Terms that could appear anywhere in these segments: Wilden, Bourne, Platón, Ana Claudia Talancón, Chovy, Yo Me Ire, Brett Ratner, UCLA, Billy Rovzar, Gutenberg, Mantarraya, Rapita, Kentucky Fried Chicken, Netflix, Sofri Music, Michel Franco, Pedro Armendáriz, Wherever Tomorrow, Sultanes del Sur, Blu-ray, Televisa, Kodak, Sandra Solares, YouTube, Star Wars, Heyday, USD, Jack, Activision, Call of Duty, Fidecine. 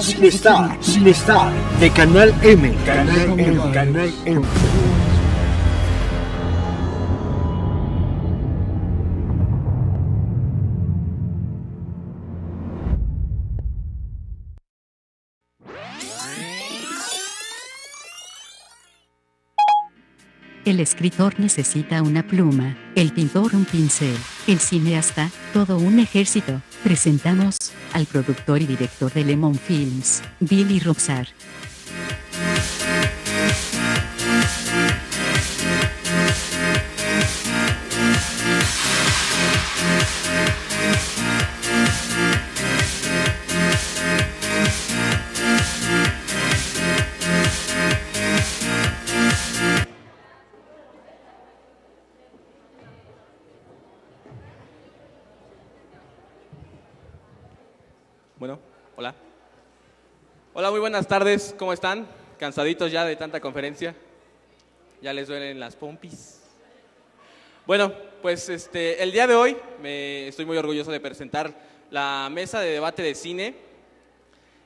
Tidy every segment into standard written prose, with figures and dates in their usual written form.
Sin estar, de Canal M. Canal M. El escritor necesita una pluma, el pintor un pincel, el cineasta, todo un ejército. Presentamos al productor y director de Lemon Films, Billy Rovzar. Hola, muy buenas tardes, ¿cómo están? ¿Cansaditos ya de tanta conferencia? ¿Ya les duelen las pompis? Bueno, pues el día de hoy estoy muy orgulloso de presentar la mesa de debate de cine.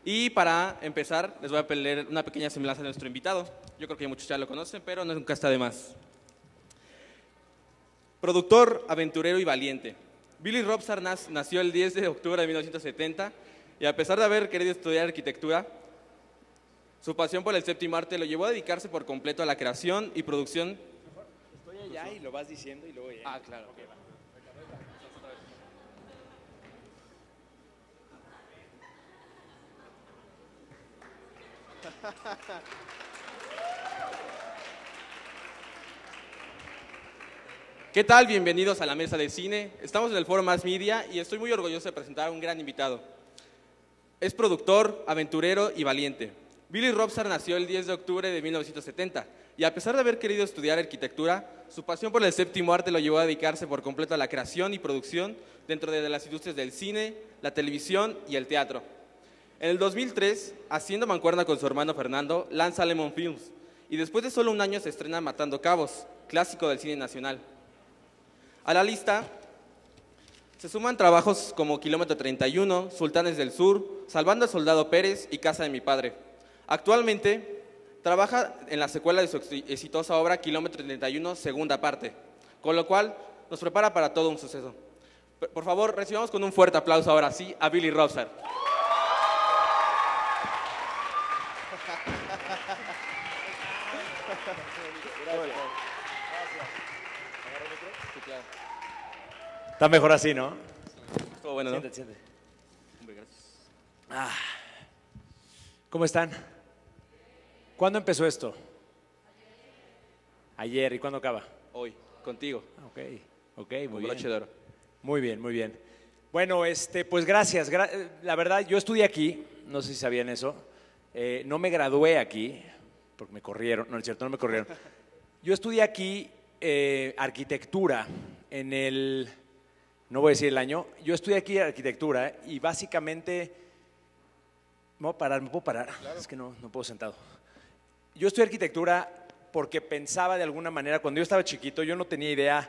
Y para empezar, les voy a leer una pequeña semblanza de nuestro invitado. Yo creo que muchos ya lo conocen, pero nunca está de más. Productor, aventurero y valiente. Billy Rovzar nació el 10 de octubre de 1970 y a pesar de haber querido estudiar arquitectura, su pasión por el séptimo arte lo llevó a dedicarse por completo a la creación y producción. Estoy allá y lo vas diciendo y luego ya. Ah, claro. Okay, va. ¿Qué tal? Bienvenidos a la mesa de cine. Estamos en el foro Más Media y estoy muy orgulloso de presentar a un gran invitado. Es productor, aventurero y valiente. Billy Rovzar nació el 10 de octubre de 1970 y a pesar de haber querido estudiar arquitectura, su pasión por el séptimo arte lo llevó a dedicarse por completo a la creación y producción dentro de las industrias del cine, la televisión y el teatro. En el 2003, haciendo mancuerna con su hermano Fernando, lanza Lemon Films y después de solo un año se estrena Matando Cabos, clásico del cine nacional. A la lista se suman trabajos como Kilómetro 31, Sultanes del Sur, Salvando al Soldado Pérez y Casa de mi Padre. Actualmente, trabaja en la secuela de su exitosa obra Kilómetro 31, Segunda Parte, con lo cual nos prepara para todo un suceso. Por favor, recibamos con un fuerte aplauso ahora sí a Billy Rovzar. Está mejor así, ¿no? Estuvo bueno, ¿no? Siéntate. Gracias. ¿Cómo están? ¿Cuándo empezó esto? Ayer. ¿Y cuándo acaba? Hoy, contigo. Ok, muy bien. Muy bien. Bueno, pues gracias. La verdad, yo estudié aquí, no sé si sabían eso. No me gradué aquí, porque me corrieron. No, es cierto, no me corrieron. Yo estudié aquí arquitectura en el… No voy a decir el año. Yo estudié aquí arquitectura y básicamente… ¿Me puedo parar? Claro. Es que no puedo sentado. Yo estudié arquitectura porque pensaba de alguna manera, cuando yo estaba chiquito, yo no tenía idea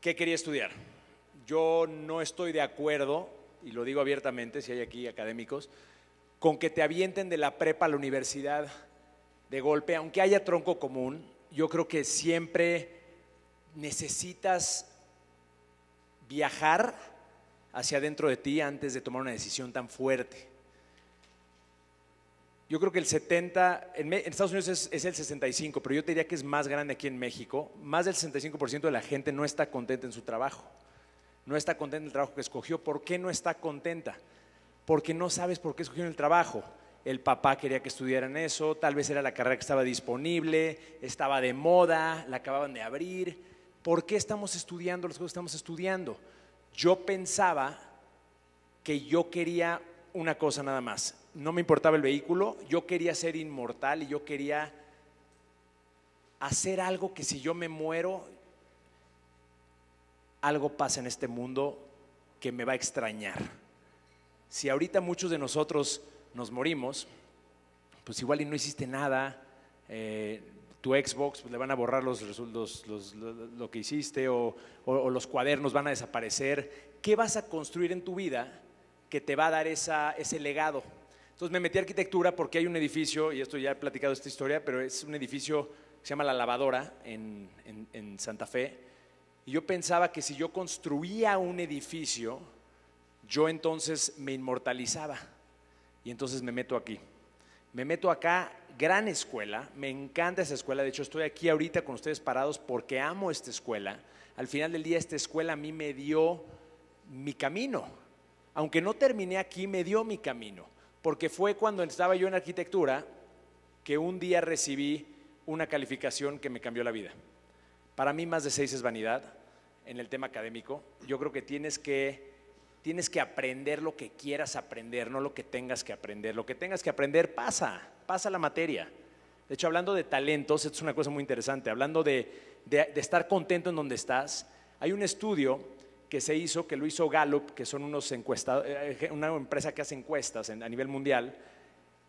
qué quería estudiar. Yo no estoy de acuerdo, y lo digo abiertamente, si hay aquí académicos, con que te avienten de la prepa a la universidad de golpe, aunque haya tronco común. Yo creo que siempre necesitas viajar hacia adentro de ti antes de tomar una decisión tan fuerte. Yo creo que el 70, en Estados Unidos es el 65, pero yo te diría que es más grande aquí en México. Más del 65% de la gente no está contenta en su trabajo. No está contenta en el trabajo que escogió. ¿Por qué no está contenta? Porque no sabes por qué escogió el trabajo. El papá quería que estudiaran eso, tal vez era la carrera que estaba disponible, estaba de moda, la acababan de abrir. ¿Por qué estamos estudiando las cosas que estamos estudiando? Yo pensaba que yo quería una cosa nada más. No me importaba el vehículo, yo quería ser inmortal y yo quería hacer algo que si yo me muero, algo pasa en este mundo que me va a extrañar. Si ahorita muchos de nosotros nos morimos, pues igual y no hiciste nada, tu Xbox pues le van a borrar lo que hiciste o los cuadernos van a desaparecer. ¿Qué vas a construir en tu vida que te va a dar ese legado? Entonces me metí a arquitectura porque hay un edificio, y esto ya he platicado esta historia, pero es un edificio que se llama La Lavadora en Santa Fe. Y yo pensaba que si yo construía un edificio, yo entonces me inmortalizaba. Y entonces me meto aquí. Me meto acá, gran escuela, me encanta esa escuela. De hecho, estoy aquí ahorita con ustedes parados porque amo esta escuela. Al final del día, esta escuela a mí me dio mi camino. Aunque no terminé aquí, me dio mi camino. Porque fue cuando estaba yo en arquitectura que un día recibí una calificación que me cambió la vida. Para mí, más de 6 es vanidad en el tema académico. Yo creo que tienes que aprender lo que quieras aprender, no lo que tengas que aprender. Lo que tengas que aprender pasa la materia. De hecho, hablando de talentos, esto es una cosa muy interesante, hablando de estar contento en donde estás, hay un estudio que se hizo, que lo hizo Gallup, que son unos encuestadores, una empresa que hace encuestas a nivel mundial,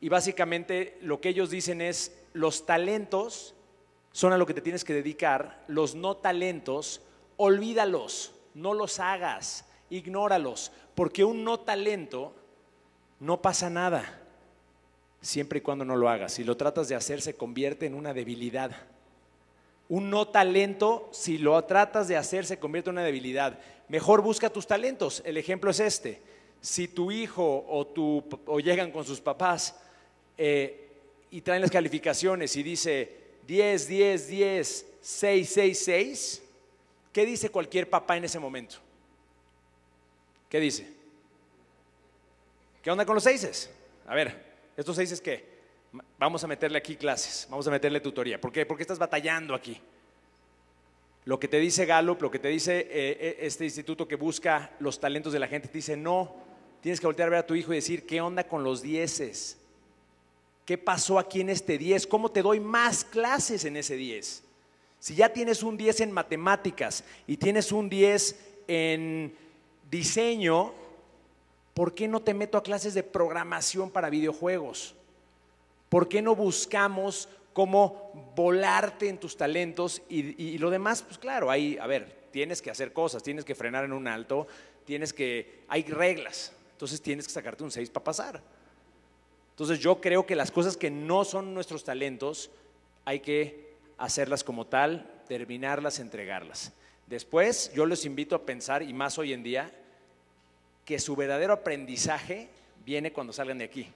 y básicamente lo que ellos dicen es, los talentos son a lo que te tienes que dedicar, los no talentos, olvídalos, no los hagas, ignóralos, porque un no talento no pasa nada, siempre y cuando no lo hagas. Si lo tratas de hacer, se convierte en una debilidad. Un no talento, si lo tratas de hacer, se convierte en una debilidad. Mejor busca tus talentos. El ejemplo es este. Si tu hijo o llegan con sus papás y traen las calificaciones y dice 10, 10, 10, 6, 6, 6, ¿qué dice cualquier papá en ese momento? ¿Qué dice? ¿Qué onda con los 6? A ver, estos 6 es que vamos a meterle aquí clases, vamos a meterle tutoría. ¿Por qué? Porque estás batallando aquí. Lo que te dice Gallup, lo que te dice este instituto que busca los talentos de la gente, te dice no, tienes que voltear a ver a tu hijo y decir, ¿qué onda con los 10? ¿Qué pasó aquí en este 10? ¿Cómo te doy más clases en ese 10? Si ya tienes un 10 en matemáticas y tienes un 10 en diseño, ¿por qué no te meto a clases de programación para videojuegos? ¿Por qué no buscamos cómo volarte en tus talentos y lo demás? Pues claro, ahí, a ver, tienes que hacer cosas, tienes que frenar en un alto, hay reglas, entonces tienes que sacarte un 6 para pasar. Entonces yo creo que las cosas que no son nuestros talentos hay que hacerlas como tal, terminarlas, entregarlas. Después yo los invito a pensar, y más hoy en día, que su verdadero aprendizaje viene cuando salgan de aquí.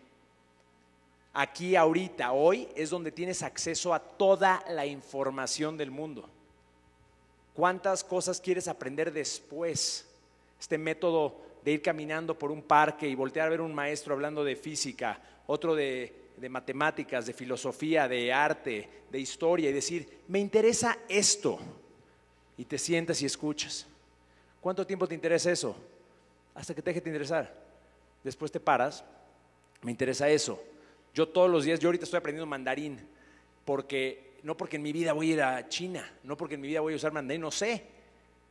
Aquí, ahorita, hoy, es donde tienes acceso a toda la información del mundo. ¿Cuántas cosas quieres aprender después? Este método de ir caminando por un parque y voltear a ver un maestro hablando de física, otro de matemáticas, de filosofía, de arte, de historia, y decir, me interesa esto. Y te sientas y escuchas. ¿Cuánto tiempo te interesa eso? Hasta que te deje de interesar. Después te paras, me interesa eso. Yo todos los días, yo ahorita estoy aprendiendo mandarín, no porque en mi vida voy a ir a China, no porque en mi vida voy a usar mandarín, no sé,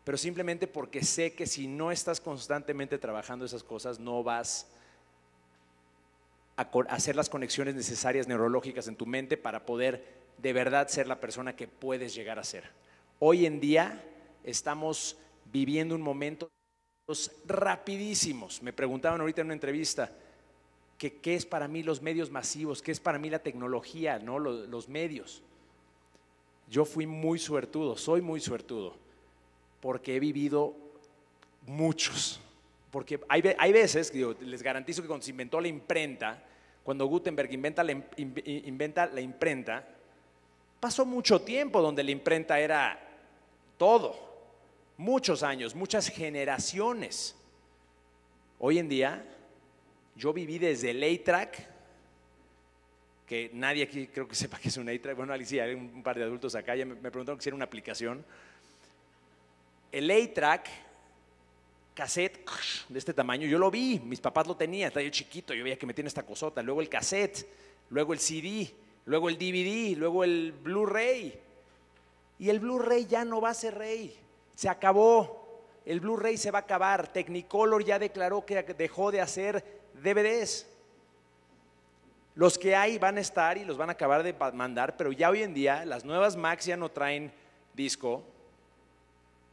pero simplemente porque sé que si no estás constantemente trabajando esas cosas, no vas a hacer las conexiones necesarias neurológicas en tu mente para poder de verdad ser la persona que puedes llegar a ser. Hoy en día estamos viviendo un momento rapidísimos. Me preguntaban ahorita en una entrevista que qué es para mí los medios masivos, qué es para mí la tecnología, ¿no? Los medios. Yo fui muy suertudo, soy muy suertudo, porque he vivido muchos. Porque hay veces, digo, les garantizo que cuando se inventó la imprenta, cuando Gutenberg inventa la imprenta, pasó mucho tiempo donde la imprenta era todo. Muchos años, muchas generaciones. Hoy en día, yo viví desde el 8-track, que nadie aquí creo que sepa que es un 8-track. Bueno, Alicia, hay un par de adultos acá, ya me preguntaron si era una aplicación. El 8-track, cassette de este tamaño, yo lo vi, mis papás lo tenían, estaba yo chiquito, yo veía que metían esta cosota. Luego el cassette, luego el CD, luego el DVD, luego el Blu-ray. Y el Blu-ray ya no va a ser rey. Se acabó, el Blu-ray se va a acabar, Technicolor ya declaró que dejó de hacer DVDs. Los que hay van a estar y los van a acabar de mandar, pero ya hoy en día las nuevas Macs ya no traen disco,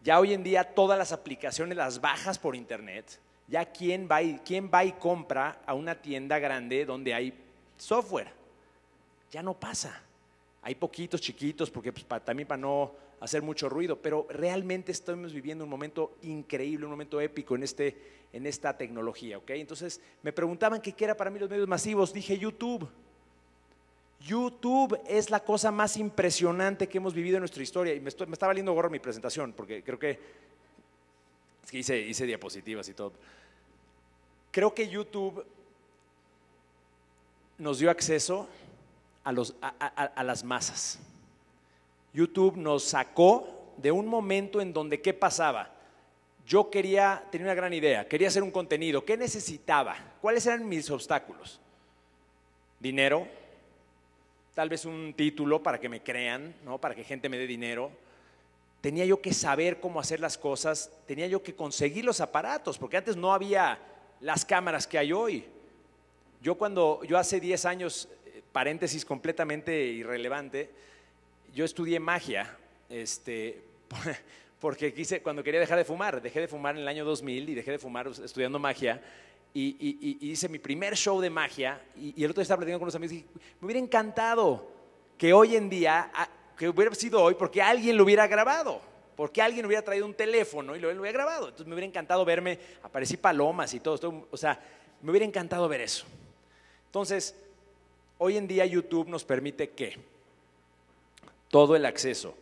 ya hoy en día todas las aplicaciones las bajas por internet, ya quién va y compra a una tienda grande donde hay software. Ya no pasa. Hay poquitos, chiquitos, porque pues, también para no hacer mucho ruido, pero realmente estamos viviendo un momento increíble, un momento épico en esta tecnología, ¿ok? Entonces, me preguntaban qué era para mí los medios masivos, dije YouTube. YouTube es la cosa más impresionante que hemos vivido en nuestra historia, y me está valiendo gorro mi presentación, porque creo que, es que hice diapositivas y todo. Creo que YouTube nos dio acceso a las masas. YouTube nos sacó de un momento en donde ¿qué pasaba? Yo tenía una gran idea, quería hacer un contenido, ¿qué necesitaba? ¿Cuáles eran mis obstáculos? Dinero, tal vez un título para que me crean, ¿no? Para que gente me dé dinero. Tenía yo que saber cómo hacer las cosas, tenía yo que conseguir los aparatos, porque antes no había las cámaras que hay hoy. Yo hace 10 años, paréntesis completamente irrelevante, yo estudié magia porque cuando quería dejar de fumar, dejé de fumar en el año 2000 y dejé de fumar estudiando magia y hice mi primer show de magia y el otro día estaba platicando con unos amigos y dije, me hubiera encantado que hoy en día, que hubiera sido hoy porque alguien lo hubiera grabado, porque alguien hubiera traído un teléfono y lo hubiera grabado, entonces me hubiera encantado verme, aparecí palomas y todo, o sea, me hubiera encantado ver eso. Entonces, hoy en día YouTube nos permite que todo el acceso.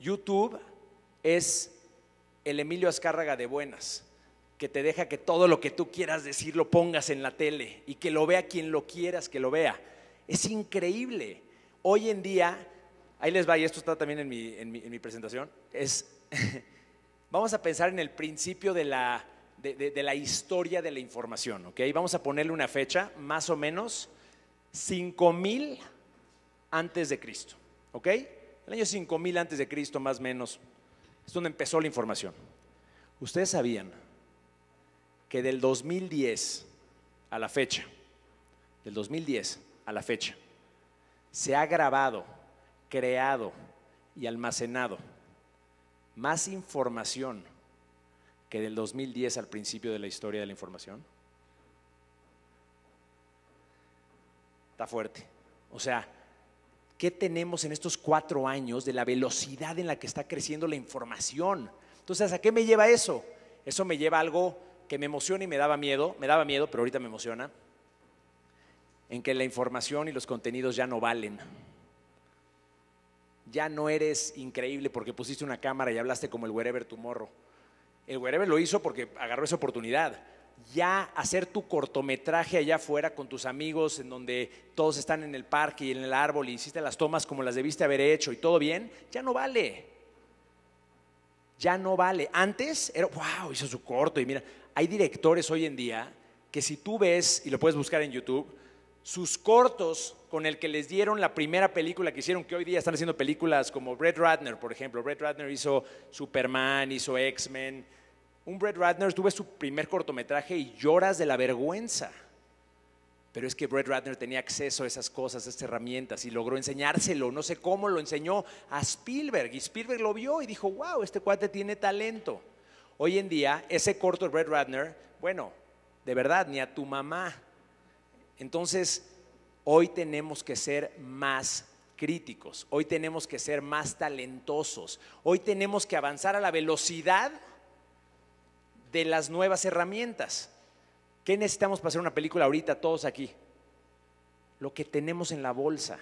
YouTube es el Emilio Azcárraga de buenas, que te deja que todo lo que tú quieras decir lo pongas en la tele y que lo vea quien lo quieras que lo vea. Es increíble. Hoy en día, ahí les va, y esto está también en mi presentación, vamos a pensar en el principio de la historia de la información, ¿ok? Vamos a ponerle una fecha, más o menos 5000 antes de Cristo, ¿ok? El año 5000 antes de Cristo, más o menos, es donde empezó la información. ¿Ustedes sabían que del 2010 a la fecha, se ha grabado, creado y almacenado más información que del 2010 al principio de la historia de la información? Está fuerte. O sea, ¿qué tenemos en estos 4 años de la velocidad en la que está creciendo la información? Entonces, ¿a qué me lleva eso? Eso me lleva a algo que me emociona y me daba miedo, pero ahorita me emociona, en que la información y los contenidos ya no valen. Ya no eres increíble porque pusiste una cámara y hablaste como el Wherever Tomorrow. El Wherever lo hizo porque agarró esa oportunidad. Ya hacer tu cortometraje allá afuera con tus amigos en donde todos están en el parque y en el árbol y hiciste las tomas como las debiste haber hecho y todo bien, ya no vale. Ya no vale. Antes era, wow, hizo su corto y mira, hay directores hoy en día que si tú ves, y lo puedes buscar en YouTube, sus cortos con el que les dieron la primera película que hicieron, que hoy día están haciendo películas como Brett Ratner, por ejemplo. Brett Ratner hizo Superman, hizo X-Men. Un Brett Ratner tuvo su primer cortometraje y lloras de la vergüenza. Pero es que Brett Ratner tenía acceso a esas cosas, a esas herramientas y logró enseñárselo. No sé cómo lo enseñó a Spielberg y Spielberg lo vio y dijo, wow, este cuate tiene talento. Hoy en día, ese corto de Brett Ratner, bueno, de verdad, ni a tu mamá. Entonces, hoy tenemos que ser más críticos, hoy tenemos que ser más talentosos, hoy tenemos que avanzar a la velocidad de las nuevas herramientas. ¿Qué necesitamos para hacer una película ahorita todos aquí? Lo que tenemos en la bolsa.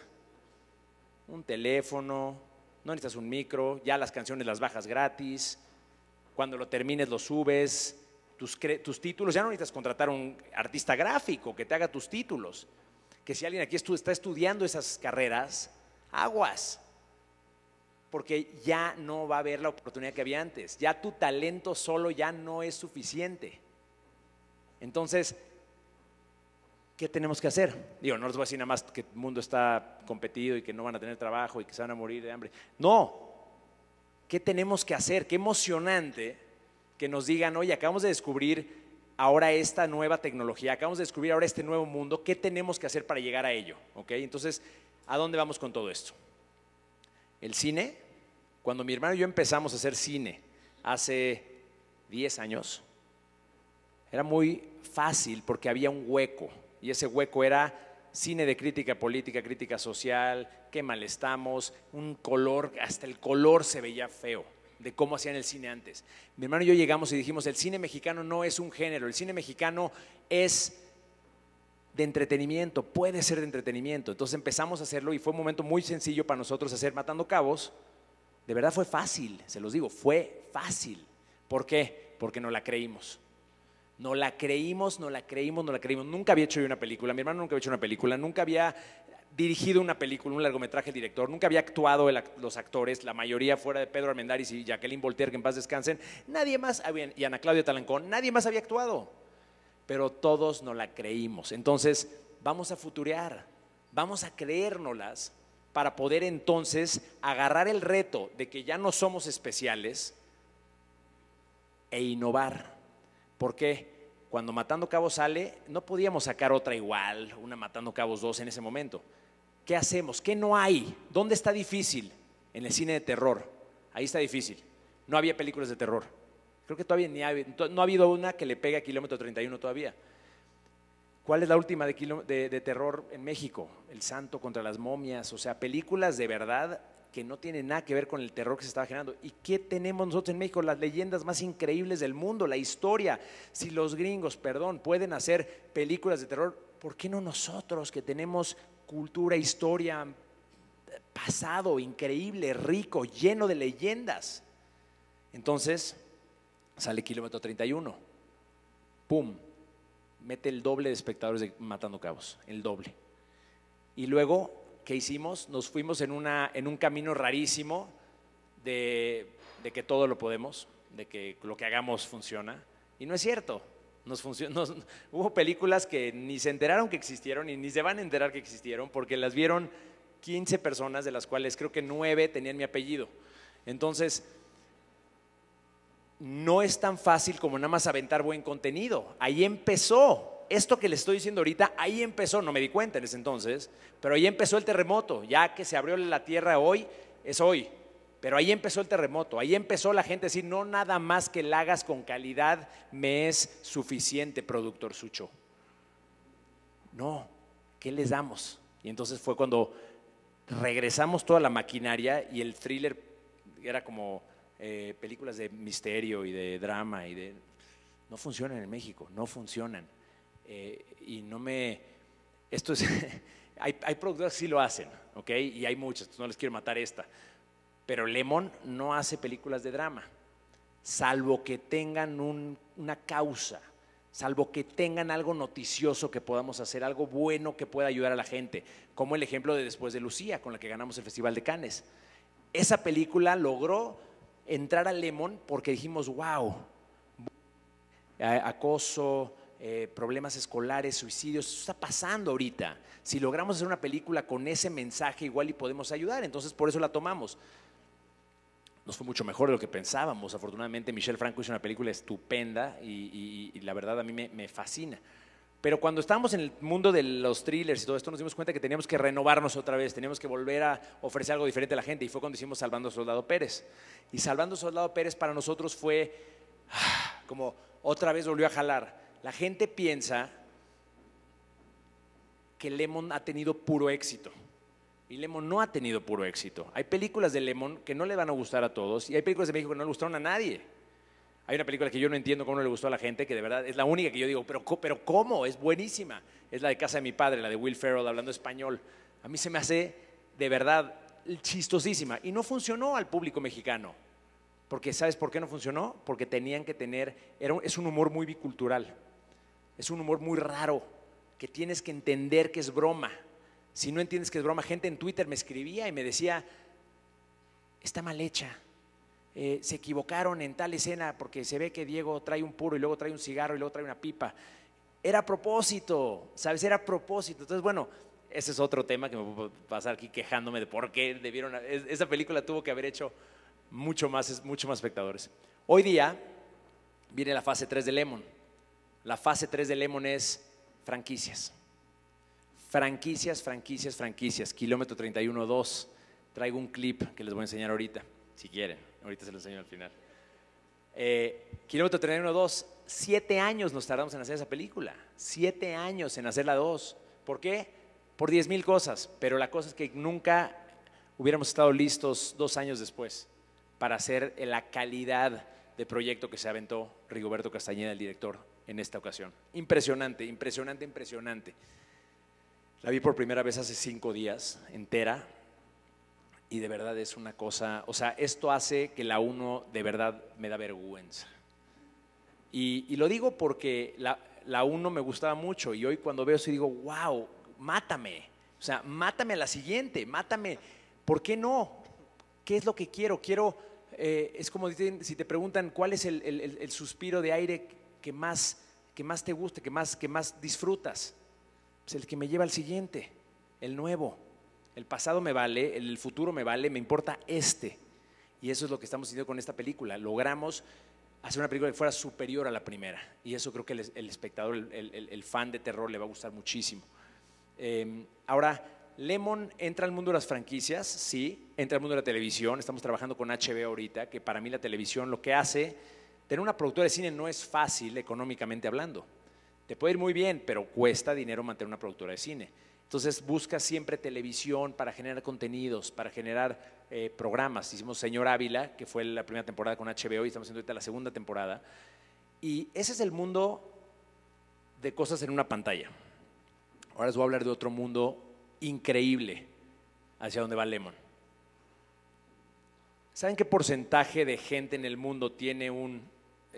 Un teléfono, no necesitas un micro, ya las canciones las bajas gratis, cuando lo termines lo subes, tus títulos, ya no necesitas contratar a un artista gráfico que te haga tus títulos. Que si alguien aquí está estudiando esas carreras, aguas. Porque ya no va a haber la oportunidad que había antes, ya tu talento solo ya no es suficiente. Entonces, ¿qué tenemos que hacer? Digo, no les voy a decir nada más que el mundo está competido y que no van a tener trabajo y que se van a morir de hambre. No, ¿qué tenemos que hacer? Qué emocionante que nos digan, oye, acabamos de descubrir ahora esta nueva tecnología, acabamos de descubrir ahora este nuevo mundo, ¿qué tenemos que hacer para llegar a ello? ¿Ok? Entonces, ¿a dónde vamos con todo esto? El cine, cuando mi hermano y yo empezamos a hacer cine hace 10 años, era muy fácil porque había un hueco, y ese hueco era cine de crítica política, crítica social, qué mal estamos, un color, hasta el color se veía feo de cómo hacían el cine antes. Mi hermano y yo llegamos y dijimos, el cine mexicano no es un género, el cine mexicano es de entretenimiento, puede ser de entretenimiento. Entonces empezamos a hacerlo y fue un momento muy sencillo para nosotros hacer Matando Cabos. De verdad fue fácil, se los digo, fue fácil. ¿Por qué? Porque no la creímos. No la creímos, no la creímos, no la creímos. Nunca había hecho yo una película, mi hermano nunca había hecho una película, nunca había dirigido una película, un largometraje el director, nunca había actuado los actores, la mayoría fuera de Pedro Armendáriz y Jacqueline Voltaire, que en paz descansen, nadie más, y Ana Claudia Talancón, nadie más había actuado. Pero todos no la creímos. Entonces, vamos a futurear, vamos a creérnoslas para poder entonces agarrar el reto de que ya no somos especiales e innovar. ¿Por qué? Cuando Matando Cabos sale, no podíamos sacar otra igual, una Matando Cabos 2 en ese momento. ¿Qué hacemos? ¿Qué no hay? ¿Dónde está difícil? En el cine de terror. Ahí está difícil. No había películas de terror. Creo que todavía no ha habido una que le pegue a Kilómetro 31 todavía. ¿Cuál es la última de terror en México? El Santo contra las momias, o sea, películas de verdad que no tienen nada que ver con el terror que se estaba generando. ¿Y qué tenemos nosotros en México? Las leyendas más increíbles del mundo, la historia. Si los gringos, perdón, pueden hacer películas de terror, ¿por qué no nosotros que tenemos cultura, historia, pasado increíble, rico, lleno de leyendas? Entonces, sale Kilómetro 31, ¡pum!, mete el doble de espectadores de Matando Cabos, el doble. Y luego, ¿qué hicimos? Nos fuimos en un camino rarísimo de que todo lo podemos, de que lo que hagamos funciona, y no es cierto. Hubo películas que ni se enteraron que existieron y ni se van a enterar que existieron porque las vieron 15 personas, de las cuales creo que 9 tenían mi apellido. Entonces, no es tan fácil como nada más aventar buen contenido. Ahí empezó, esto que le estoy diciendo ahorita, ahí empezó, no me di cuenta en ese entonces, pero ahí empezó el terremoto, ya que se abrió la tierra hoy, es hoy, pero ahí empezó el terremoto, ahí empezó la gente a decir, no nada más que la hagas con calidad me es suficiente, productor Sucho. No, ¿qué les damos? Y entonces fue cuando regresamos toda la maquinaria y el thriller era como… películas de misterio y de drama y de… no funcionan en México, no funcionan. Y no me… esto es… hay productoras que sí lo hacen, ¿ok? Y hay muchas, no les quiero matar esta. Pero Lemon no hace películas de drama, salvo que tengan una causa, salvo que tengan algo noticioso que podamos hacer, algo bueno que pueda ayudar a la gente, como el ejemplo de Después de Lucía, con la que ganamos el Festival de Cannes. Esa película logró entrar a Lemon porque dijimos, wow, acoso, problemas escolares, suicidios, eso está pasando ahorita. Si logramos hacer una película con ese mensaje, igual y podemos ayudar, entonces por eso la tomamos. Nos fue mucho mejor de lo que pensábamos, afortunadamente Michel Franco hizo una película estupenda y la verdad a mí me fascina. Pero cuando estábamos en el mundo de los thrillers y todo esto, nos dimos cuenta que teníamos que renovarnos otra vez, teníamos que volver a ofrecer algo diferente a la gente, y fue cuando hicimos Salvando al Soldado Pérez. Y Salvando al Soldado Pérez para nosotros fue como otra vez volvió a jalar. La gente piensa que Lemon ha tenido puro éxito, y Lemon no ha tenido puro éxito. Hay películas de Lemon que no le van a gustar a todos, y hay películas de México que no le gustaron a nadie. Hay una película que yo no entiendo cómo no le gustó a la gente, que de verdad es la única que yo digo, pero ¿cómo? Es buenísima. Es la de Casa de mi Padre, la de Will Ferrell hablando español. A mí se me hace de verdad chistosísima. Y no funcionó al público mexicano. Porque ¿sabes por qué no funcionó? Porque tenían que tener… es un humor muy bicultural. Es un humor muy raro, que tienes que entender que es broma. Si no entiendes que es broma, gente en Twitter me escribía y me decía, está mal hecha. Se equivocaron en tal escena porque se ve que Diego trae un puro y luego trae un cigarro y luego trae una pipa. Era a propósito, ¿sabes? Era a propósito. Entonces, bueno, ese es otro tema que me puedo pasar aquí quejándome de por qué debieron… Esa película tuvo que haber hecho mucho más espectadores. Hoy día viene la fase 3 de Lemon. La fase 3 de Lemon es franquicias. Franquicias, franquicias, franquicias. Kilómetro 31, 2. Traigo un clip que les voy a enseñar ahorita, si quieren. Ahorita se lo enseño al final. Kilómetro 31.2 7 años nos tardamos en hacer esa película, 7 años en hacer la 2. ¿Por qué? Por 10,000 cosas, pero la cosa es que nunca hubiéramos estado listos 2 años después para hacer la calidad de proyecto que se aventó Rigoberto Castañeda, el director, en esta ocasión. Impresionante, impresionante, impresionante. La vi por primera vez hace 5 días, entera, y de verdad es una cosa, o sea, esto hace que la 1 de verdad me da vergüenza. Y lo digo porque la 1 me gustaba mucho y hoy cuando veo eso digo, wow, mátame, o sea, mátame a la siguiente, mátame, ¿por qué no? ¿Qué es lo que quiero? Quiero, es como si te preguntan cuál es el suspiro de aire que más te gusta, que más disfrutas. Pues el que me lleva al siguiente, el nuevo. El pasado me vale, el futuro me vale, me importa este. Y eso es lo que estamos haciendo con esta película. Logramos hacer una película que fuera superior a la primera. Y eso creo que el espectador, el fan de terror le va a gustar muchísimo. Ahora, Lemon entra al mundo de las franquicias, sí, entra al mundo de la televisión. Estamos trabajando con HBO ahorita, que para mí la televisión lo que hace, tener una productora de cine no es fácil económicamente hablando. Te puede ir muy bien, pero cuesta dinero mantener una productora de cine. Entonces busca siempre televisión para generar contenidos, para generar programas. Hicimos Señor Ávila, que fue la primera temporada con HBO y estamos haciendo ahorita la segunda temporada. Y ese es el mundo de cosas en una pantalla. Ahora les voy a hablar de otro mundo increíble hacia donde va Lemon. ¿Saben qué porcentaje de gente en el mundo tiene un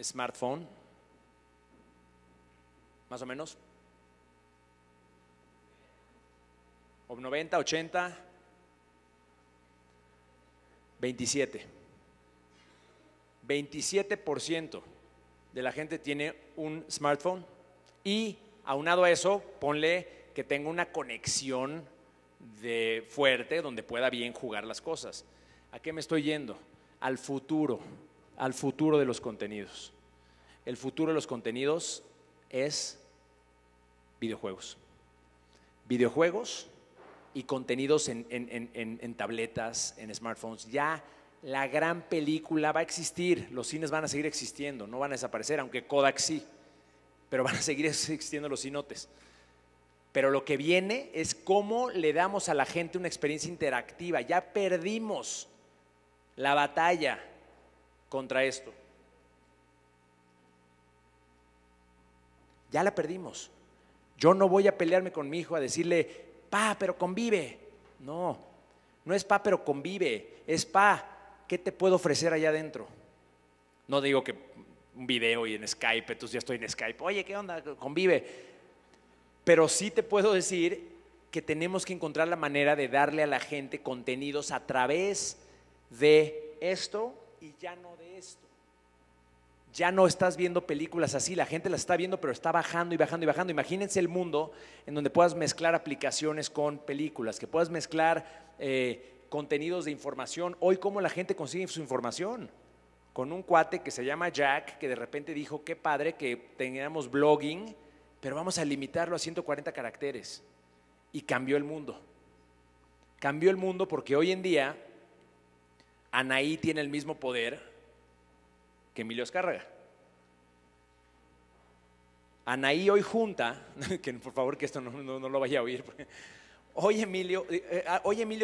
smartphone? ¿Más o menos? 90, 80, 27. 27% de la gente tiene un smartphone y aunado a eso, ponle que tenga una conexión fuerte donde pueda bien jugar las cosas. ¿A qué me estoy yendo? Al futuro de los contenidos. El futuro de los contenidos es videojuegos. Videojuegos y contenidos en tabletas, en smartphones. Ya la gran película va a existir, los cines van a seguir existiendo, no van a desaparecer, aunque Kodak sí, pero van a seguir existiendo los cinotes. Pero lo que viene es cómo le damos a la gente una experiencia interactiva. Ya perdimos la batalla contra esto. Ya la perdimos. Yo no voy a pelearme con mi hijo a decirle, pa, pero convive. No, no es pa, pero convive. Es pa, ¿qué te puedo ofrecer allá adentro? No digo que un video y en Skype, entonces ya estoy en Skype. Oye, ¿qué onda? Convive. Pero sí te puedo decir que tenemos que encontrar la manera de darle a la gente contenidos a través de esto y ya no de esto. Ya no estás viendo películas así, la gente las está viendo, pero está bajando y bajando y bajando. Imagínense el mundo en donde puedas mezclar aplicaciones con películas, que puedas mezclar contenidos de información. Hoy, ¿cómo la gente consigue su información? Con un cuate que se llama Jack, que de repente dijo, qué padre que tengamos blogging, pero vamos a limitarlo a 140 caracteres. Y cambió el mundo. Cambió el mundo porque hoy en día Anahí tiene el mismo poder que Emilio Azcárraga. Anahí hoy junta, que por favor que esto no lo vaya a oír, hoy Emilio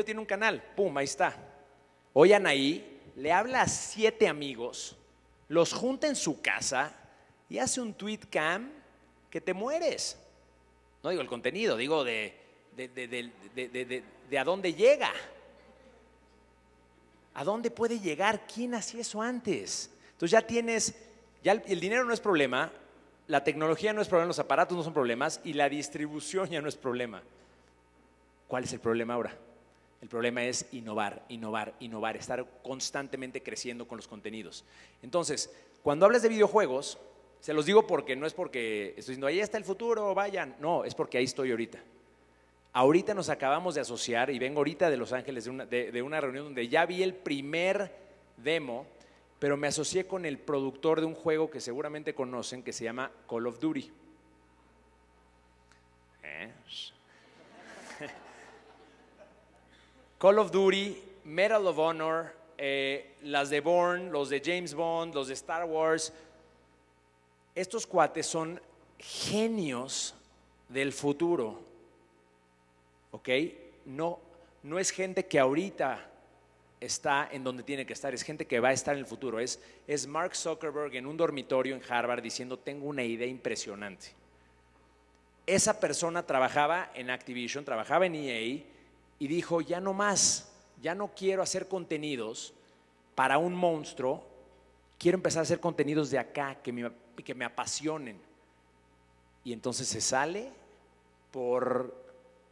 tiene un canal, pum, ahí está. Hoy Anahí le habla a 7 amigos, los junta en su casa y hace un tweet cam que te mueres. No digo el contenido, digo de a dónde llega. ¿A dónde puede llegar? ¿Quién hacía eso antes? Entonces ya tienes, ya el dinero no es problema, la tecnología no es problema, los aparatos no son problemas y la distribución ya no es problema. ¿Cuál es el problema ahora? El problema es innovar, innovar, innovar, estar constantemente creciendo con los contenidos. Entonces, cuando hablas de videojuegos, se los digo porque no es porque estoy diciendo, ahí está el futuro, vayan. No, es porque ahí estoy ahorita. Ahorita nos acabamos de asociar y vengo ahorita de Los Ángeles de una reunión donde ya vi el primer demo, pero me asocié con el productor de un juego que seguramente conocen que se llama Call of Duty. Call of Duty, Medal of Honor, las de Bourne, los de James Bond, los de Star Wars. Estos cuates son genios del futuro, ¿ok? No es gente que ahorita está en donde tiene que estar, es gente que va a estar en el futuro. Es Mark Zuckerberg en un dormitorio en Harvard diciendo, tengo una idea impresionante. Esa persona trabajaba en Activision, trabajaba en EA y dijo, ya no más, ya no quiero hacer contenidos para un monstruo, quiero empezar a hacer contenidos de acá que me apasionen. Y entonces se sale por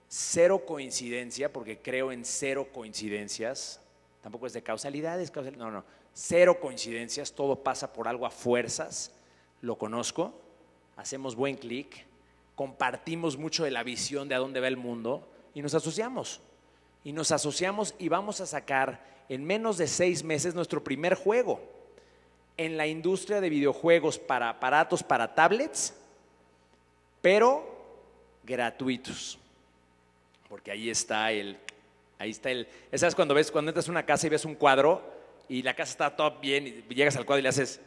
cero coincidencia, porque creo en cero coincidencias, tampoco es de causalidades, no, cero coincidencias, todo pasa por algo a fuerzas, lo conozco, hacemos buen clic, compartimos mucho de la visión de a dónde va el mundo y nos asociamos y vamos a sacar en menos de 6 meses nuestro primer juego en la industria de videojuegos para aparatos, para tablets, pero gratuitos, porque ahí está el, ¿sabes cuando ves, cuando entras a una casa y ves un cuadro y la casa está top bien y llegas al cuadro y le haces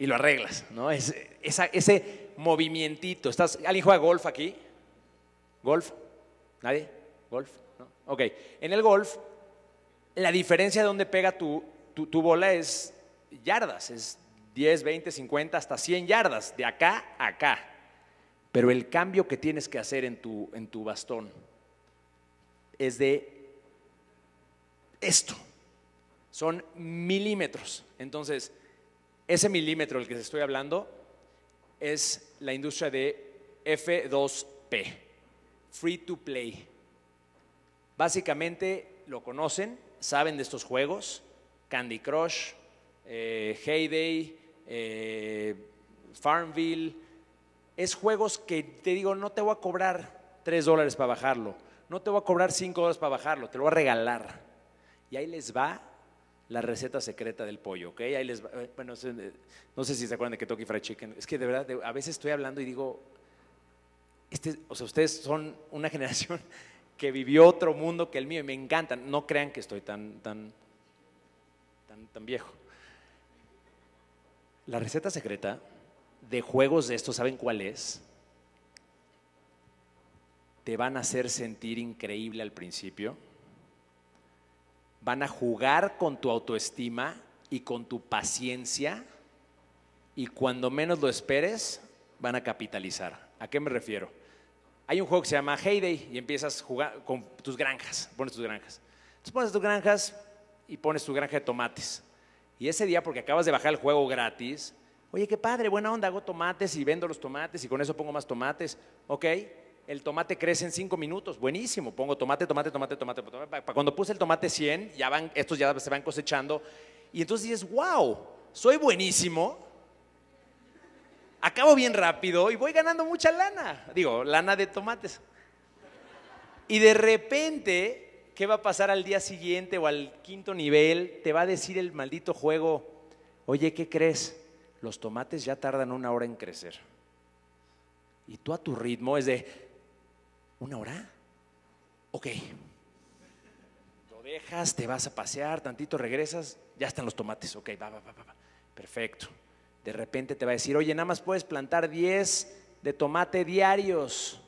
y lo arreglas, ¿no? Ese movimientito, ¿alguien juega golf aquí? ¿Golf? ¿Nadie? ¿Golf? ¿No? Ok, en el golf la diferencia de dónde pega tu bola es yardas, es 10, 20, 50, hasta 100 yardas, de acá a acá. Pero el cambio que tienes que hacer en tu bastón es de esto, son milímetros. Entonces, ese milímetro del que te estoy hablando es la industria de F2P, Free to Play. Básicamente lo conocen, saben de estos juegos, Candy Crush, Heyday, Farmville. Es juegos que te digo, no te voy a cobrar $3 para bajarlo, no te voy a cobrar $5 para bajarlo, te lo voy a regalar. Y ahí les va la receta secreta del pollo, ¿ok? Ahí les va, bueno, no sé si se acuerdan de Kentucky Fried Chicken, es que de verdad, a veces estoy hablando y digo, o sea, ustedes son una generación que vivió otro mundo que el mío y me encantan, no crean que estoy tan viejo. La receta secreta de juegos de estos, ¿saben cuál es? Te van a hacer sentir increíble al principio, van a jugar con tu autoestima y con tu paciencia y cuando menos lo esperes van a capitalizar. ¿A qué me refiero? Hay un juego que se llama Heyday y empiezas a jugar con tus granjas, pones tus granjas. Entonces pones tus granjas y pones tu granja de tomates y ese día porque acabas de bajar el juego gratis, oye, qué padre, buena onda, hago tomates y vendo los tomates y con eso pongo más tomates. Ok, el tomate crece en 5 minutos, buenísimo, pongo tomate. Para cuando puse el tomate 100, estos ya se van cosechando. Y entonces dices, wow, soy buenísimo, acabo bien rápido y voy ganando mucha lana. Digo, lana de tomates. Y de repente, ¿qué va a pasar al día siguiente o al quinto nivel? Te va a decir el maldito juego, oye, ¿qué crees? Los tomates ya tardan 1 hora en crecer. Y tú a tu ritmo es de, ¿1 hora? Ok. Lo dejas, te vas a pasear, tantito regresas, ya están los tomates. Ok, va. Perfecto. De repente te va a decir, oye, nada más puedes plantar 10 de tomate diarios.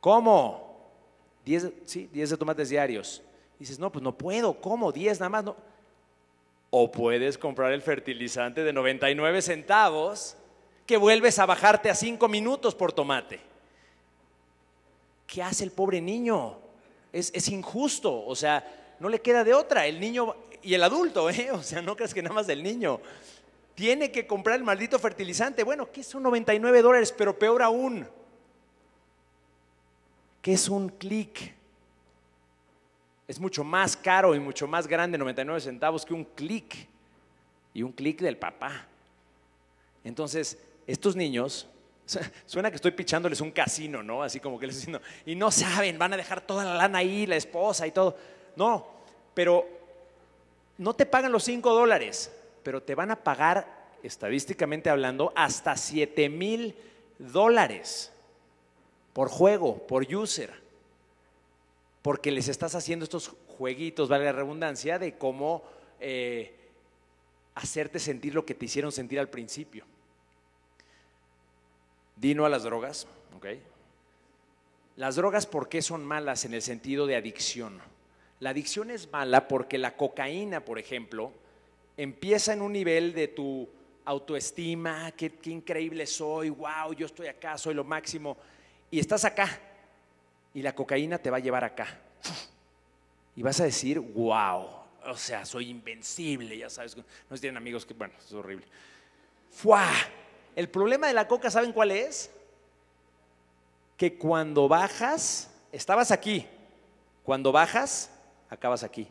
¿Cómo? 10, sí, 10 de tomates diarios. Y dices, no, pues no puedo, ¿cómo? 10 nada más, no. O puedes comprar el fertilizante de 99 centavos que vuelves a bajarte a 5 minutos por tomate. ¿Qué hace el pobre niño? Es injusto, o sea, no le queda de otra. El niño y el adulto, o sea, no creas que nada más del niño. Tiene que comprar el maldito fertilizante. Bueno, ¿qué son $99? Pero peor aún, ¿qué es un clic? Es mucho más caro y mucho más grande 99 centavos que un clic y un clic del papá. Entonces, estos niños, suena que estoy pichándoles un casino, ¿no? Así como que les estoy diciendo, y no saben, van a dejar toda la lana ahí, la esposa y todo. No, pero no te pagan los $5, pero te van a pagar, estadísticamente hablando, hasta $7,000 por juego, por user. Porque les estás haciendo estos jueguitos, valga la redundancia, de cómo hacerte sentir lo que te hicieron sentir al principio. Di no a las drogas, ¿ok? Las drogas, ¿por qué son malas en el sentido de adicción? La adicción es mala porque la cocaína, por ejemplo, empieza en un nivel de tu autoestima, qué increíble soy, wow, yo estoy acá, soy lo máximo, y estás acá, y la cocaína te va a llevar acá. Y vas a decir, wow, o sea, soy invencible, ya sabes, no tienen amigos que, bueno, es horrible. ¡Fua! El problema de la coca, ¿saben cuál es? Que cuando bajas, estabas aquí, cuando bajas, acabas aquí.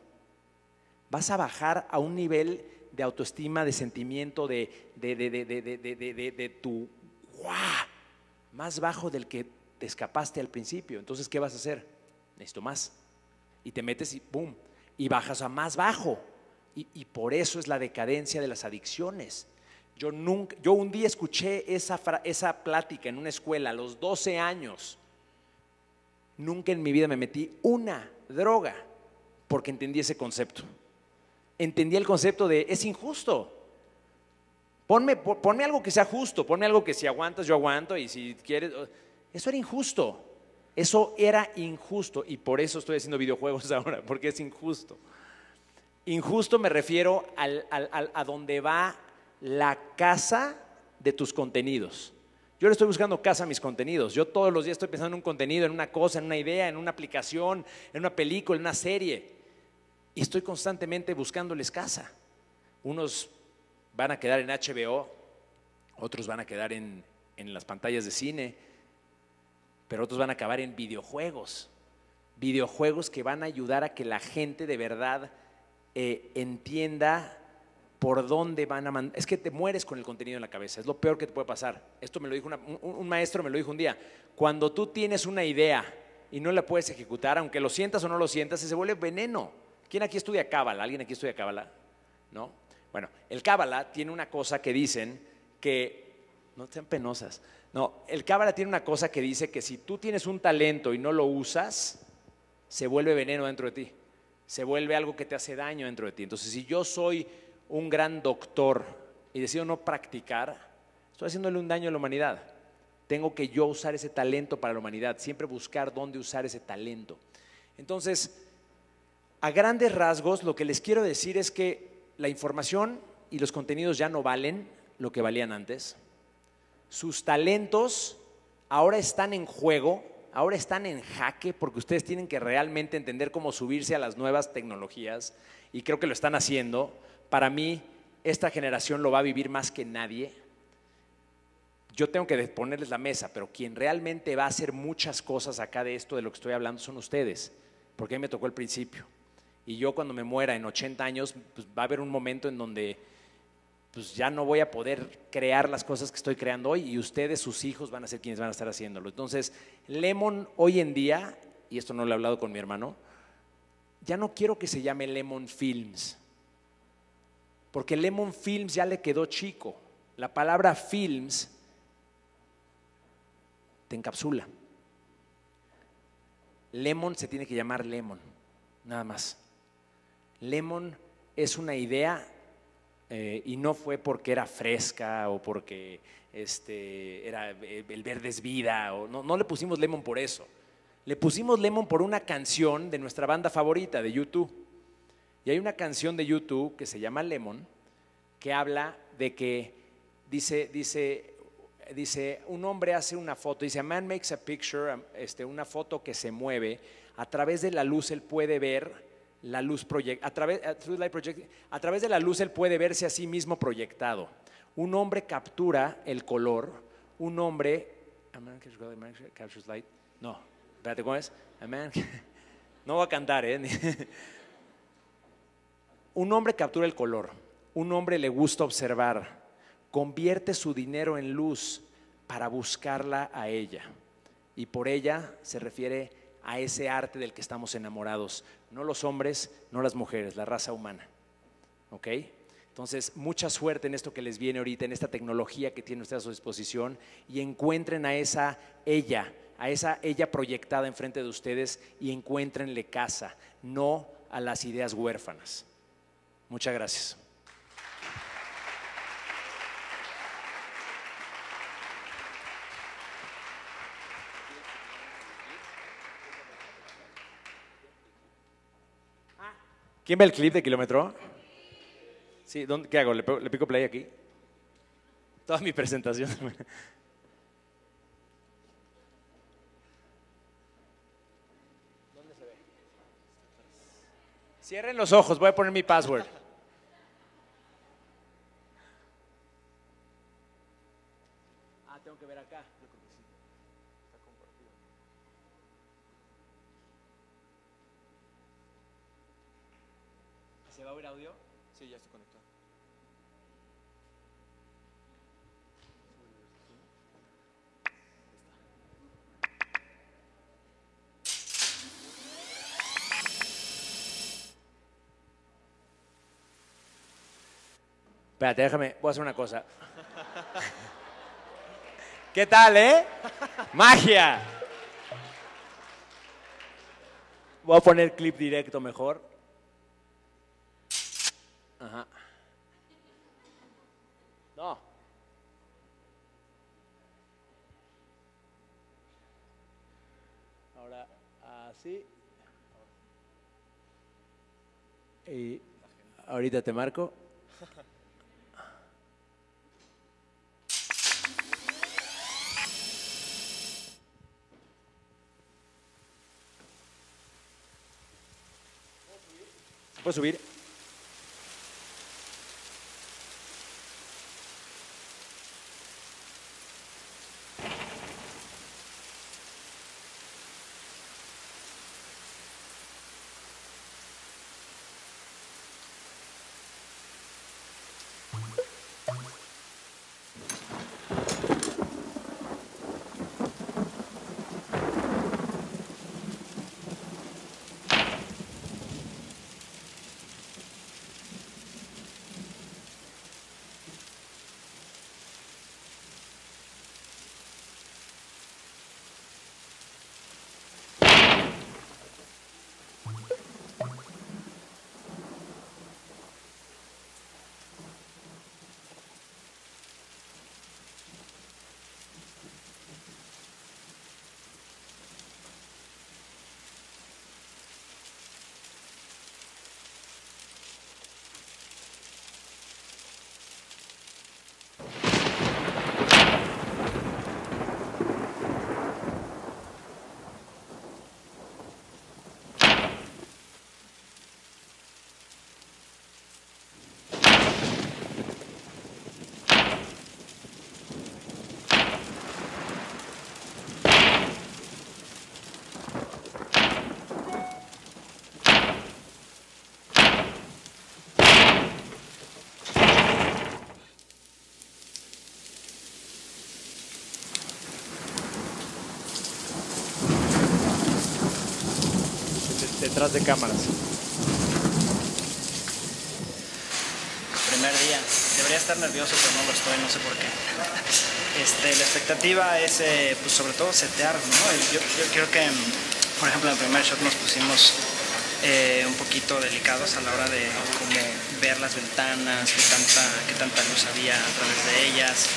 Vas a bajar a un nivel de autoestima, de sentimiento, de tu ¡guau!, más bajo del que te escapaste al principio. Entonces, ¿qué vas a hacer? Necesito más. Y te metes y ¡boom! Y bajas a más bajo. Y por eso es la decadencia de las adicciones. Yo un día escuché esa plática en una escuela a los 12 años. Nunca en mi vida me metí una droga porque entendí ese concepto. Entendí el concepto de es injusto. Ponme algo que sea justo, ponme algo que si aguantas yo aguanto y si quieres… Eso era injusto. Eso era injusto y por eso estoy haciendo videojuegos ahora, porque es injusto. Injusto me refiero a donde va la casa de tus contenidos. Yo le estoy buscando casa a mis contenidos. Yo todos los días estoy pensando en un contenido, en una cosa, en una idea, en una aplicación, en una película, en una serie. Y estoy constantemente buscándoles casa. Unos van a quedar en HBO, otros van a quedar en las pantallas de cine, pero otros van a acabar en videojuegos. Videojuegos que van a ayudar a que la gente de verdad entienda por dónde van a mandar. Es que te mueres con el contenido en la cabeza, es lo peor que te puede pasar. Esto me lo dijo un maestro, me lo dijo un día. Cuando tú tienes una idea y no la puedes ejecutar, aunque lo sientas o no lo sientas, se vuelve veneno. ¿Quién aquí estudia cábala? ¿Alguien aquí estudia cábala? ¿No? Bueno, el cábala tiene una cosa que dicen que… No sean penosas. No, el cábala tiene una cosa que dice que si tú tienes un talento y no lo usas, se vuelve veneno dentro de ti. Se vuelve algo que te hace daño dentro de ti. Entonces, si yo soy un gran doctor y decido no practicar, estoy haciéndole un daño a la humanidad. Tengo que yo usar ese talento para la humanidad. Siempre buscar dónde usar ese talento. Entonces… A grandes rasgos, lo que les quiero decir es que la información y los contenidos ya no valen lo que valían antes. Sus talentos ahora están en juego, ahora están en jaque, porque ustedes tienen que realmente entender cómo subirse a las nuevas tecnologías y creo que lo están haciendo. Para mí, esta generación lo va a vivir más que nadie. Yo tengo que ponerles la mesa, pero quien realmente va a hacer muchas cosas acá de esto, de lo que estoy hablando, son ustedes, porque a mí me tocó el principio. Y yo cuando me muera en 80 años, pues va a haber un momento en donde pues ya no voy a poder crear las cosas que estoy creando hoy y ustedes, sus hijos, van a ser quienes van a estar haciéndolo. Entonces, Lemon hoy en día, y esto no lo he hablado con mi hermano, ya no quiero que se llame Lemon Films, porque Lemon Films ya le quedó chico. La palabra films te encapsula. Lemon se tiene que llamar Lemon, nada más. Lemon es una idea y no fue porque era fresca o porque era el verde es vida, o no le pusimos Lemon por eso. Le pusimos Lemon por una canción de nuestra banda favorita, de YouTube. Y hay una canción de YouTube que se llama Lemon, que habla de que dice un hombre hace una foto, dice a man makes a picture, una foto que se mueve, a través de la luz él puede ver la luz a través de la luz él puede verse a sí mismo proyectado. Un hombre captura el color, un hombre… No, espérate, ¿cómo es? No voy a cantar, ¿eh? Un hombre captura el color, un hombre le gusta observar, convierte su dinero en luz para buscarla a ella. Y por ella se refiere a ese arte del que estamos enamorados. No los hombres, no las mujeres, la raza humana. ¿Ok? Entonces, mucha suerte en esto que les viene ahorita, en esta tecnología que tienen ustedes a su disposición y encuentren a esa ella proyectada enfrente de ustedes y encuéntrenle casa, no a las ideas huérfanas. Muchas gracias. ¿Quién ve el clip de Kilómetro? Sí, ¿qué hago? ¿Le pico play aquí? Toda mi presentación. ¿Dónde se ve? Cierren los ojos, voy a poner mi password. Tengo que ver acá. Yo creo que sí. Está compartido. ¿Se va a oír audio? Sí, ya estoy conectado. Espérate, déjame, voy a hacer una cosa. ¿Qué tal, eh? ¡Magia! Voy a poner clip directo mejor. Ajá. No. Ahora, así. Y ahorita te marco. ¿Puedo subir? Detrás de cámaras. Primer día. Debería estar nervioso, pero no lo estoy, no sé por qué. La expectativa es, pues sobre todo, setear, ¿no? Yo creo que, por ejemplo, en el primer shot nos pusimos un poquito delicados a la hora de como, ver las ventanas, qué tanta luz había a través de ellas.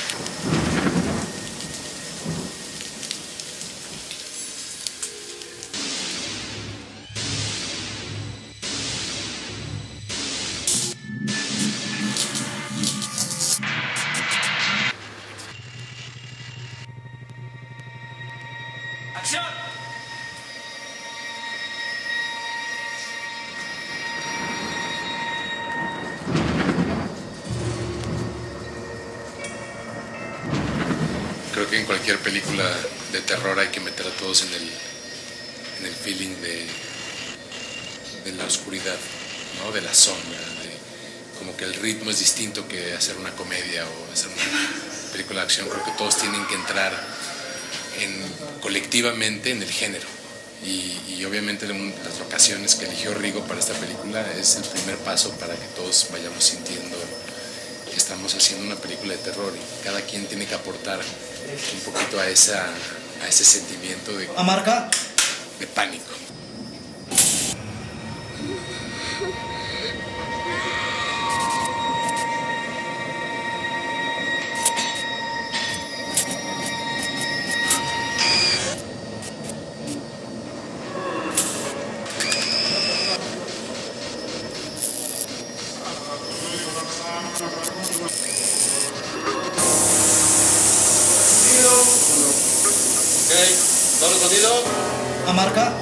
Película de terror hay que meter a todos en el feeling de la oscuridad, ¿no? De la sombra, como que el ritmo es distinto que hacer una comedia o hacer una película de acción. Creo que todos tienen que entrar colectivamente en el género y obviamente las locaciones que eligió Rigo para esta película es el primer paso para que todos vayamos sintiendo que estamos haciendo una película de terror y cada quien tiene que aportar un poquito a ese sentimiento de ¿Amarca? De pánico. a marca.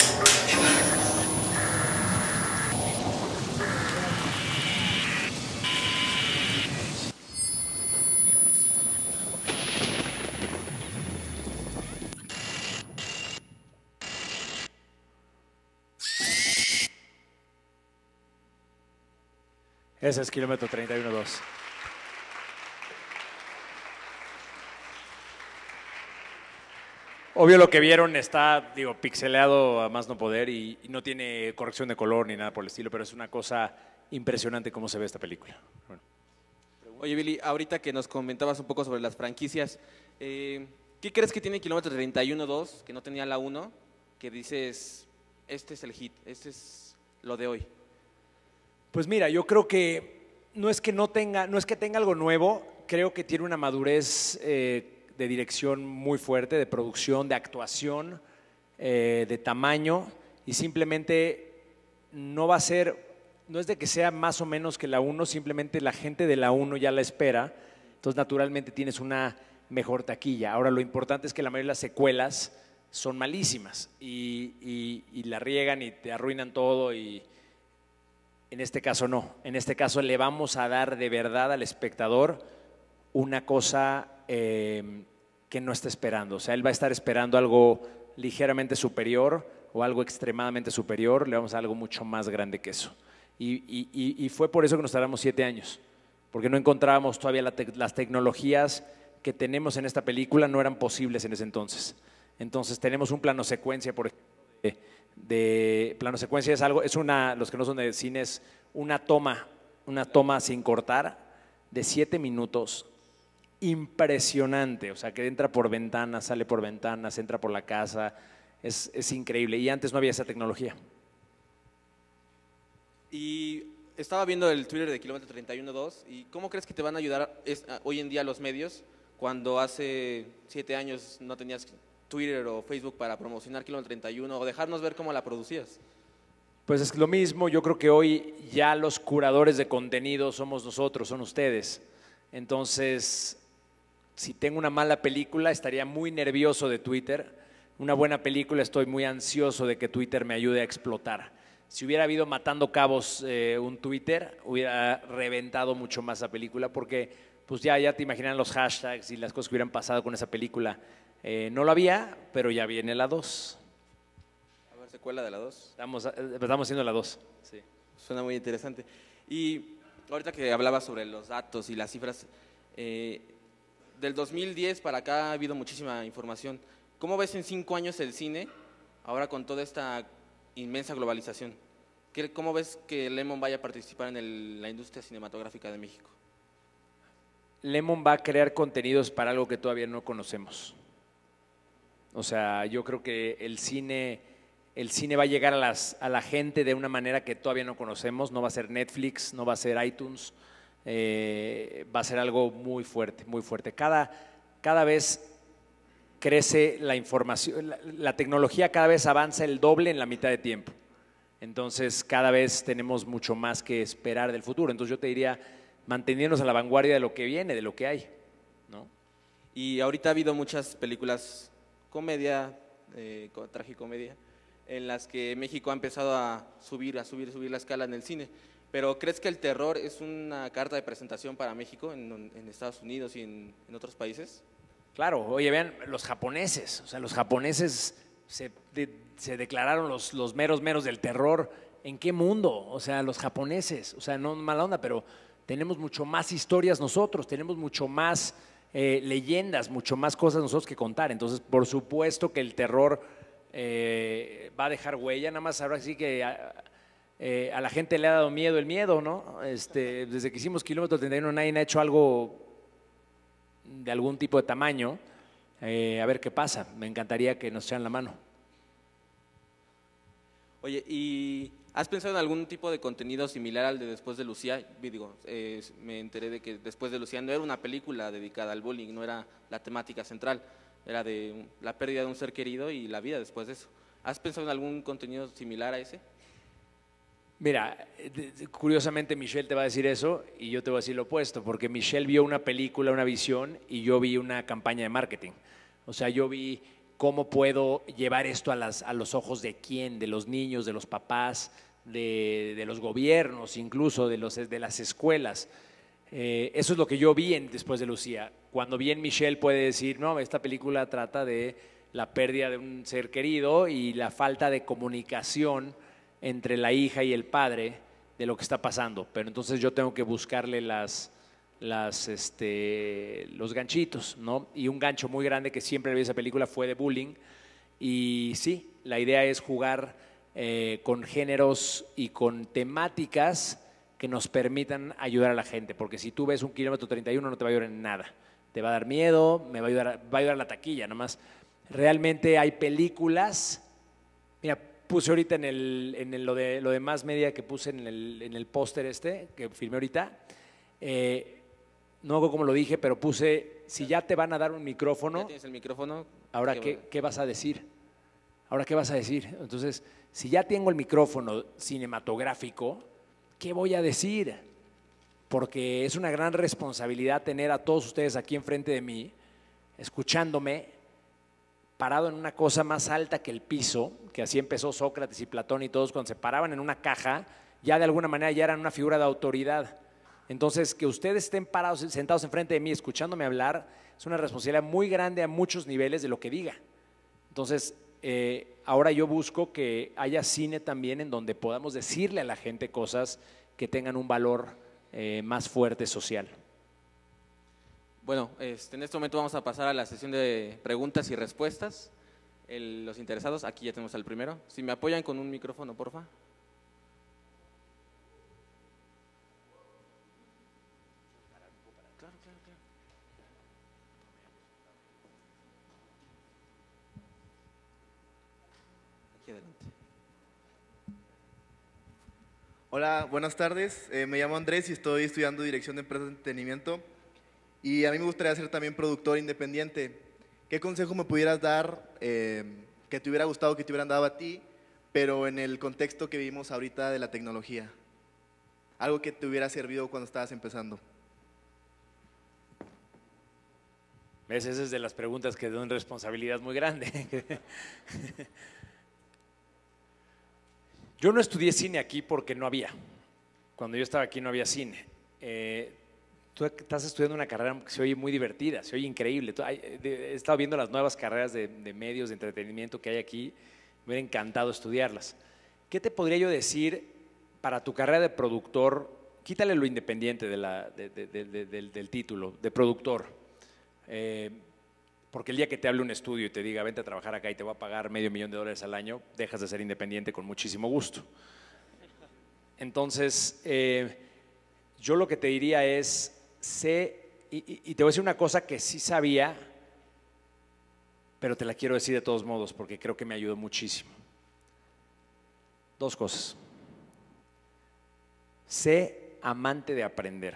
Ese es Kilómetro 31-2. Obvio lo que vieron está, digo, pixeleado a más no poder y no tiene corrección de color ni nada por el estilo, pero es una cosa impresionante cómo se ve esta película. Bueno. Oye, Billy, ahorita que nos comentabas un poco sobre las franquicias, ¿qué crees que tiene Kilómetro 31-2 que no tenía la 1? Que dices, este es el hit, este es lo de hoy. Pues mira, yo creo que no es que tenga algo nuevo, creo que tiene una madurez de dirección muy fuerte, de producción, de actuación, de tamaño, y simplemente no va a ser, no es de que sea más o menos que la 1, simplemente la gente de la 1 ya la espera, entonces naturalmente tienes una mejor taquilla. Ahora lo importante es que la mayoría de las secuelas son malísimas y la riegan y te arruinan todo y… En este caso no, en este caso le vamos a dar de verdad al espectador una cosa que no está esperando, o sea, él va a estar esperando algo ligeramente superior o algo extremadamente superior, le vamos a algo mucho más grande que eso. Y fue por eso que nos tardamos 7 años, porque no encontrábamos todavía las tecnologías que tenemos en esta película, no eran posibles en ese entonces. Entonces tenemos un plano secuencia, por ejemplo, de plano secuencia es algo, es una, los que no son de cine, es una toma sin cortar de 7 minutos, impresionante, o sea que entra por ventanas, sale por ventanas, entra por la casa, es increíble y antes no había esa tecnología. Y estaba viendo el Twitter de Kilómetro 31-2 y ¿cómo crees que te van a ayudar hoy en día los medios cuando hace 7 años no tenías Twitter o Facebook para promocionar Kilómetro 31 o dejarnos ver cómo la producías? Pues es lo mismo, yo creo que hoy ya los curadores de contenido somos nosotros, son ustedes. Entonces, si tengo una mala película estaría muy nervioso de Twitter, una buena película estoy muy ansioso de que Twitter me ayude a explotar. Si hubiera habido Matando Cabos un Twitter, hubiera reventado mucho más la película porque pues ya te imaginan los hashtags y las cosas que hubieran pasado con esa película. No lo había, pero ya viene la 2. A ver, secuela de la 2. Estamos haciendo la 2. Sí. Suena muy interesante. Y ahorita que hablaba sobre los datos y las cifras, del 2010 para acá ha habido muchísima información. ¿Cómo ves en 5 años el cine ahora con toda esta inmensa globalización? ¿Cómo ves que Lemon vaya a participar en la industria cinematográfica de México? Lemon va a crear contenidos para algo que todavía no conocemos. O sea, yo creo que el cine va a llegar a la gente de una manera que todavía no conocemos, no va a ser Netflix, no va a ser iTunes, va a ser algo muy fuerte, muy fuerte. Cada vez crece la información, la tecnología cada vez avanza el doble en la mitad de tiempo. Entonces, cada vez tenemos mucho más que esperar del futuro. Entonces, yo te diría, manteniéndonos a la vanguardia de lo que viene, de lo que hay, ¿no? Y ahorita ha habido muchas películas… comedia, tragicomedia, en las que México ha empezado a subir la escala en el cine. Pero ¿crees que el terror es una carta de presentación para México en Estados Unidos y en otros países? Claro, oye, vean, los japoneses, o sea, los japoneses se declararon los meros del terror. ¿En qué mundo? O sea, los japoneses, o sea, no mala onda, pero tenemos mucho más historias nosotros, tenemos mucho más… leyendas, mucho más cosas nosotros que contar. Entonces, por supuesto que el terror va a dejar huella, nada más ahora sí que a la gente le ha dado miedo el miedo, ¿no? Desde que hicimos Kilómetro 31 nadie ha hecho algo de algún tipo de tamaño. A ver qué pasa, me encantaría que nos echaran la mano. Oye, ¿y has pensado en algún tipo de contenido similar al de Después de Lucía? Digo, me enteré de que Después de Lucía no era una película dedicada al bullying, no era la temática central, era de la pérdida de un ser querido y la vida después de eso. ¿Has pensado en algún contenido similar a ese? Mira, curiosamente Michelle te va a decir eso y yo te voy a decir lo opuesto, porque Michelle vio una película, una visión, y yo vi una campaña de marketing. O sea, yo vi cómo puedo llevar esto a los ojos de quién, de los niños, de los papás, de los gobiernos, incluso de las escuelas. Eso es lo que yo vi en Después de Lucía. Cuando bien Michelle puede decir, no, esta película trata de la pérdida de un ser querido y la falta de comunicación entre la hija y el padre de lo que está pasando, pero entonces yo tengo que buscarle los ganchitos, ¿no? Y un gancho muy grande que siempre vi esa película fue de bullying, y sí, la idea es jugar con géneros y con temáticas que nos permitan ayudar a la gente, porque si tú ves un Kilómetro 31 no te va a ayudar en nada, te va a dar miedo, va a ayudar a la taquilla nomás. Realmente hay películas, mira, puse ahorita lo de más media que puse en el póster que filmé ahorita, no hago como lo dije, pero puse, si ya te van a dar un micrófono, ya tienes el micrófono, ahora ¿qué vas a decir? Ahora ¿qué vas a decir? Entonces, si ya tengo el micrófono cinematográfico, ¿qué voy a decir? Porque es una gran responsabilidad tener a todos ustedes aquí enfrente de mí, escuchándome, parado en una cosa más alta que el piso, que así empezó Sócrates y Platón y todos cuando se paraban en una caja, ya de alguna manera ya eran una figura de autoridad. Entonces, que ustedes estén parados, sentados enfrente de mí, escuchándome hablar, es una responsabilidad muy grande a muchos niveles de lo que diga. Entonces, ahora yo busco que haya cine también en donde podamos decirle a la gente cosas que tengan un valor más fuerte social. Bueno, en este momento vamos a pasar a la sesión de preguntas y respuestas. Los interesados, aquí ya tenemos al primero. Si me apoyan con un micrófono, porfa. Claro. Aquí adelante. Hola, buenas tardes. Me llamo Andrés y estoy estudiando Dirección de Empresas de Entretenimiento. Y a mí me gustaría ser también productor independiente. ¿Qué consejo me pudieras dar que te hubiera gustado que te hubieran dado a ti, pero en el contexto que vivimos ahorita de la tecnología? Algo que te hubiera servido cuando estabas empezando. ¿Ves? Esa es de las preguntas que dan responsabilidad muy grande. Yo no estudié cine aquí porque no había. Cuando yo estaba aquí no había cine. Tú estás estudiando una carrera que se oye muy divertida, se oye increíble. He estado viendo las nuevas carreras de medios de entretenimiento que hay aquí, me hubiera encantado estudiarlas. ¿Qué te podría yo decir para tu carrera de productor? Quítale lo independiente del título, de productor. Porque el día que te hable un estudio y te diga, vente a trabajar acá y te voy a pagar $500,000 al año, dejas de ser independiente con muchísimo gusto. Entonces, yo lo que te diría es… Y te voy a decir una cosa que sí sabía, pero te la quiero decir de todos modos porque creo que me ayudó muchísimo. Dos cosas. Sé amante de aprender.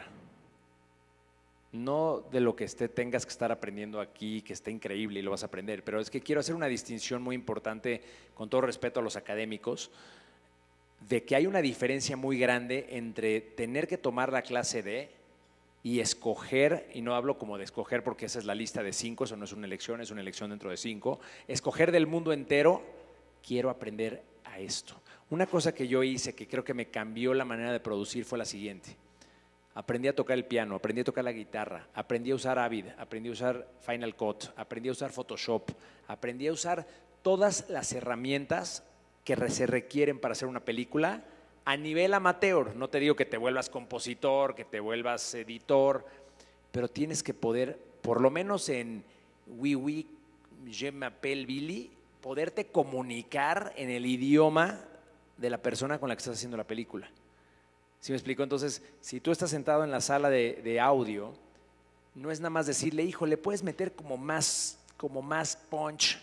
No de lo que tengas que estar aprendiendo aquí, que esté increíble y lo vas a aprender, pero es que quiero hacer una distinción muy importante, con todo respeto a los académicos, de que hay una diferencia muy grande entre tener que tomar la clase de… y escoger, y no hablo como de escoger porque esa es la lista de 5, eso no es una elección dentro de 5, escoger del mundo entero, quiero aprender a esto. Una cosa que yo hice que creo que me cambió la manera de producir fue la siguiente: aprendí a tocar el piano, aprendí a tocar la guitarra, aprendí a usar Avid, aprendí a usar Final Cut, aprendí a usar Photoshop, aprendí a usar todas las herramientas que se requieren para hacer una película, a nivel amateur. No te digo que te vuelvas compositor, que te vuelvas editor, pero tienes que poder, por lo menos en Oui, je m'appelle Billy, poderte comunicar en el idioma de la persona con la que estás haciendo la película. ¿Sí me explico? Entonces, si tú estás sentado en la sala de audio, no es nada más decirle, hijo, le puedes meter como más punch.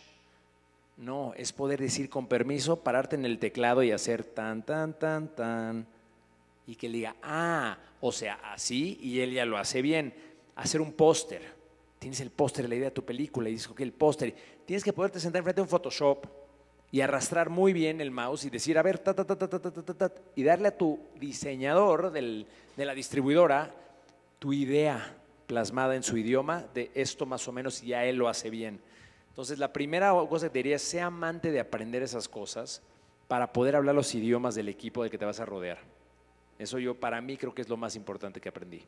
No, es poder decir con permiso, pararte en el teclado y hacer tan, y que él diga, ah, o sea, así, y él ya lo hace bien. Hacer un póster, tienes el póster, la idea de tu película, y dices, ok, el póster. Tienes que poderte sentar enfrente de un Photoshop y arrastrar muy bien el mouse y decir, a ver, y darle a tu diseñador de la distribuidora tu idea plasmada en su idioma de esto más o menos, y ya él lo hace bien. Entonces, la primera cosa que te diría es, sea amante de aprender esas cosas para poder hablar los idiomas del equipo del que te vas a rodear. Eso yo, para mí, creo que es lo más importante que aprendí.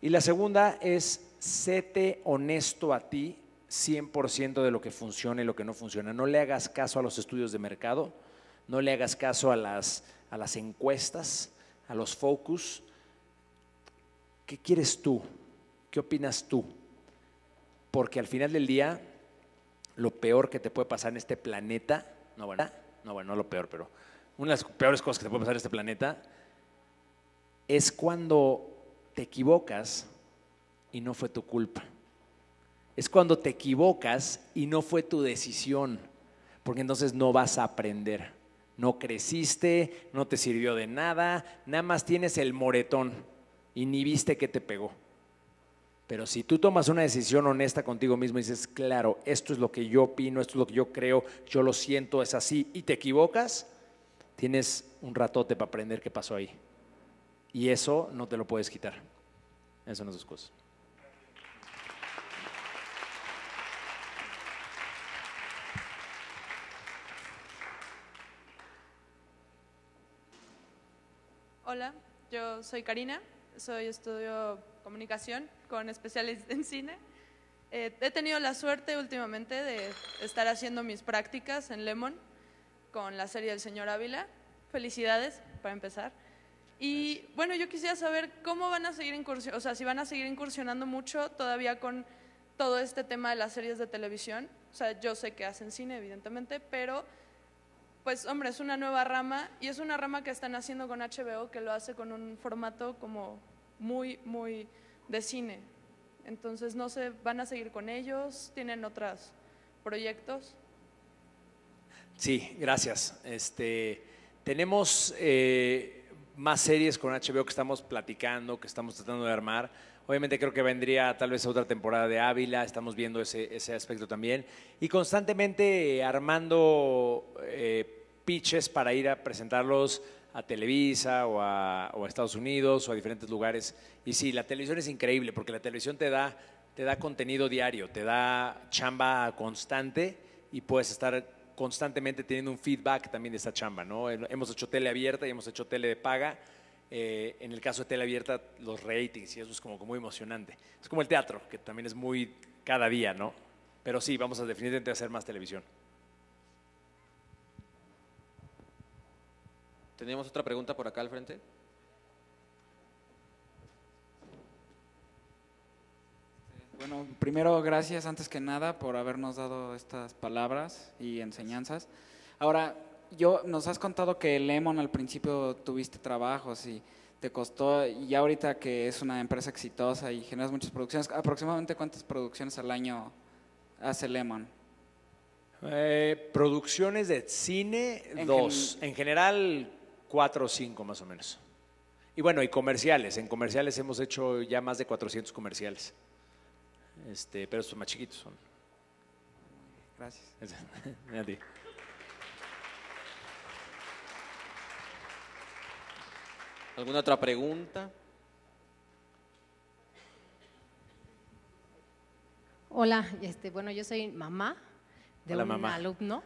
Y la segunda es, séte honesto a ti, 100% de lo que funciona y lo que no funciona. No le hagas caso a los estudios de mercado, no le hagas caso a las encuestas, a los focus. ¿Qué quieres tú? ¿Qué opinas tú? Porque al final del día, lo peor que te puede pasar en este planeta, no lo peor, pero una de las peores cosas que te puede pasar en este planeta es cuando te equivocas y no fue tu culpa. Es cuando te equivocas y no fue tu decisión, porque entonces no vas a aprender. No creciste, no te sirvió de nada, nada más tienes el moretón y ni viste que te pegó. Pero si tú tomas una decisión honesta contigo mismo y dices, claro, esto es lo que yo opino, esto es lo que yo creo, yo lo siento, es así, y te equivocas, tienes un ratote para aprender qué pasó ahí. Y eso no te lo puedes quitar. Esas son las dos cosas. Hola, yo soy Karina, estudio comunicación con especialidad en cine. He tenido la suerte últimamente de estar haciendo mis prácticas en Lemon con la serie del Señor Ávila. Felicidades, para empezar. Y bueno, yo quisiera saber cómo van a seguir incursionando, o sea, si van a seguir incursionando mucho todavía con todo este tema de las series de televisión. O sea, yo sé que hacen cine, evidentemente, pero pues hombre, es una nueva rama y es una rama que están haciendo con HBO, que lo hace con un formato como muy, muy de cine. Entonces, no sé, ¿van a seguir con ellos? ¿Tienen otros proyectos? Sí, gracias. Tenemos más series con HBO que estamos platicando, que estamos tratando de armar. Obviamente creo que vendría tal vez otra temporada de Ávila, estamos viendo ese aspecto también. Y constantemente armando pitches para ir a presentarlos a Televisa o a Estados Unidos o a diferentes lugares. Y sí, la televisión es increíble porque la televisión te da contenido diario, te da chamba constante y puedes estar constantemente teniendo un feedback también de esa chamba, ¿no? Hemos hecho tele abierta y hemos hecho tele de paga. En el caso de tele abierta, los ratings, y eso es como muy emocionante. Es como el teatro, que también es muy cada día, ¿no? Pero sí, vamos a definitivamente hacer más televisión. ¿Teníamos otra pregunta por acá al frente? Bueno, primero, gracias antes que nada por habernos dado estas palabras y enseñanzas. Ahora, nos has contado que Lemon al principio tuviste trabajos y te costó, y ya ahorita que es una empresa exitosa y generas muchas producciones, ¿aproximadamente cuántas producciones al año hace Lemon? Producciones de cine, en general 4 o 5 más o menos. Y bueno, y comerciales, en comerciales hemos hecho ya más de 400 comerciales, pero estos más chiquitos son. Gracias. A ti. ¿Alguna otra pregunta? Hola, bueno, yo soy mamá de un alumno.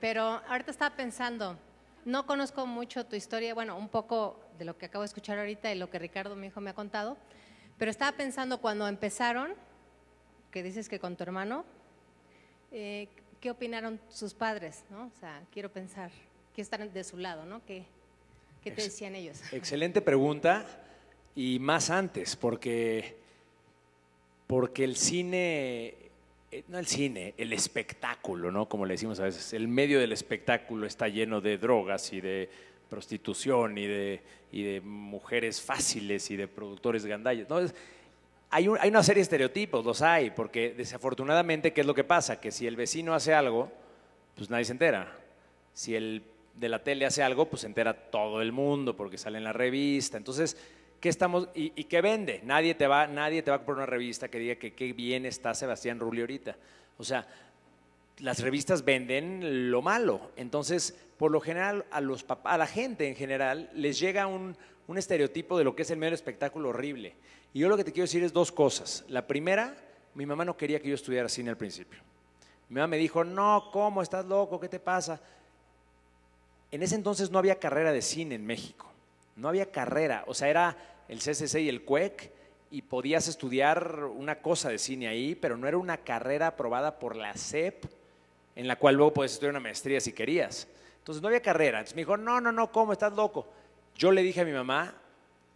Pero ahorita estaba pensando, no conozco mucho tu historia, bueno, un poco de lo que acabo de escuchar ahorita y lo que Ricardo, mi hijo, me ha contado, pero estaba pensando cuando empezaron, que dices que con tu hermano, ¿qué opinaron sus padres, ¿no? O sea, quiero pensar que están de su lado, ¿no? ¿Qué te decían ellos? Excelente pregunta, y más antes, porque el cine, no el cine, el espectáculo, ¿no? Como le decimos a veces, el medio del espectáculo está lleno de drogas y de prostitución y de mujeres fáciles y de productores gandallas, ¿no? Hay una serie de estereotipos, los hay, porque desafortunadamente, ¿qué es lo que pasa? Que si el vecino hace algo, pues nadie se entera. Si el de la tele hace algo, pues se entera todo el mundo porque sale en la revista. Entonces, ¿qué estamos? ¿Y qué vende? Nadie te va a comprar una revista que diga que qué bien está Sebastián Rulli ahorita. O sea, las revistas venden lo malo. Entonces, por lo general, a la gente en general les llega un estereotipo de lo que es el mero espectáculo horrible. Y yo lo que te quiero decir es 2 cosas. La primera Mi mamá no quería que yo estudiara cine al principio. Mi mamá me dijo, no, ¿cómo? ¿Estás loco? ¿Qué te pasa? En ese entonces no había carrera de cine en México. No había carrera. O sea, era el CCC y el CUEC y podías estudiar una cosa de cine ahí, pero no era una carrera aprobada por la SEP, en la cual luego puedes estudiar una maestría si querías. Entonces no había carrera. Entonces me dijo, no, no, no, ¿cómo? ¿Estás loco? Yo le dije a mi mamá,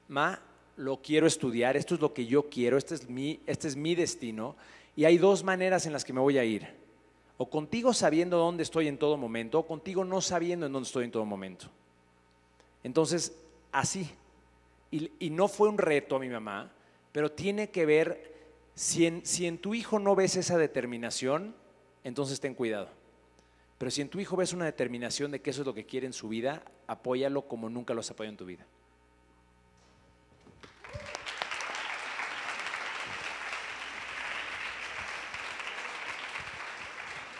ma, lo quiero estudiar, esto es lo que yo quiero, este es mi destino, y hay dos maneras en las que me voy a ir. O contigo sabiendo dónde estoy en todo momento, o contigo no sabiendo en dónde estoy en todo momento. Entonces, así. Y no fue un reto a mi mamá, pero tiene que ver, si en tu hijo no ves esa determinación, entonces ten cuidado. Pero si en tu hijo ves una determinación de que eso es lo que quiere en su vida, apóyalo como nunca lo has apoyado en tu vida.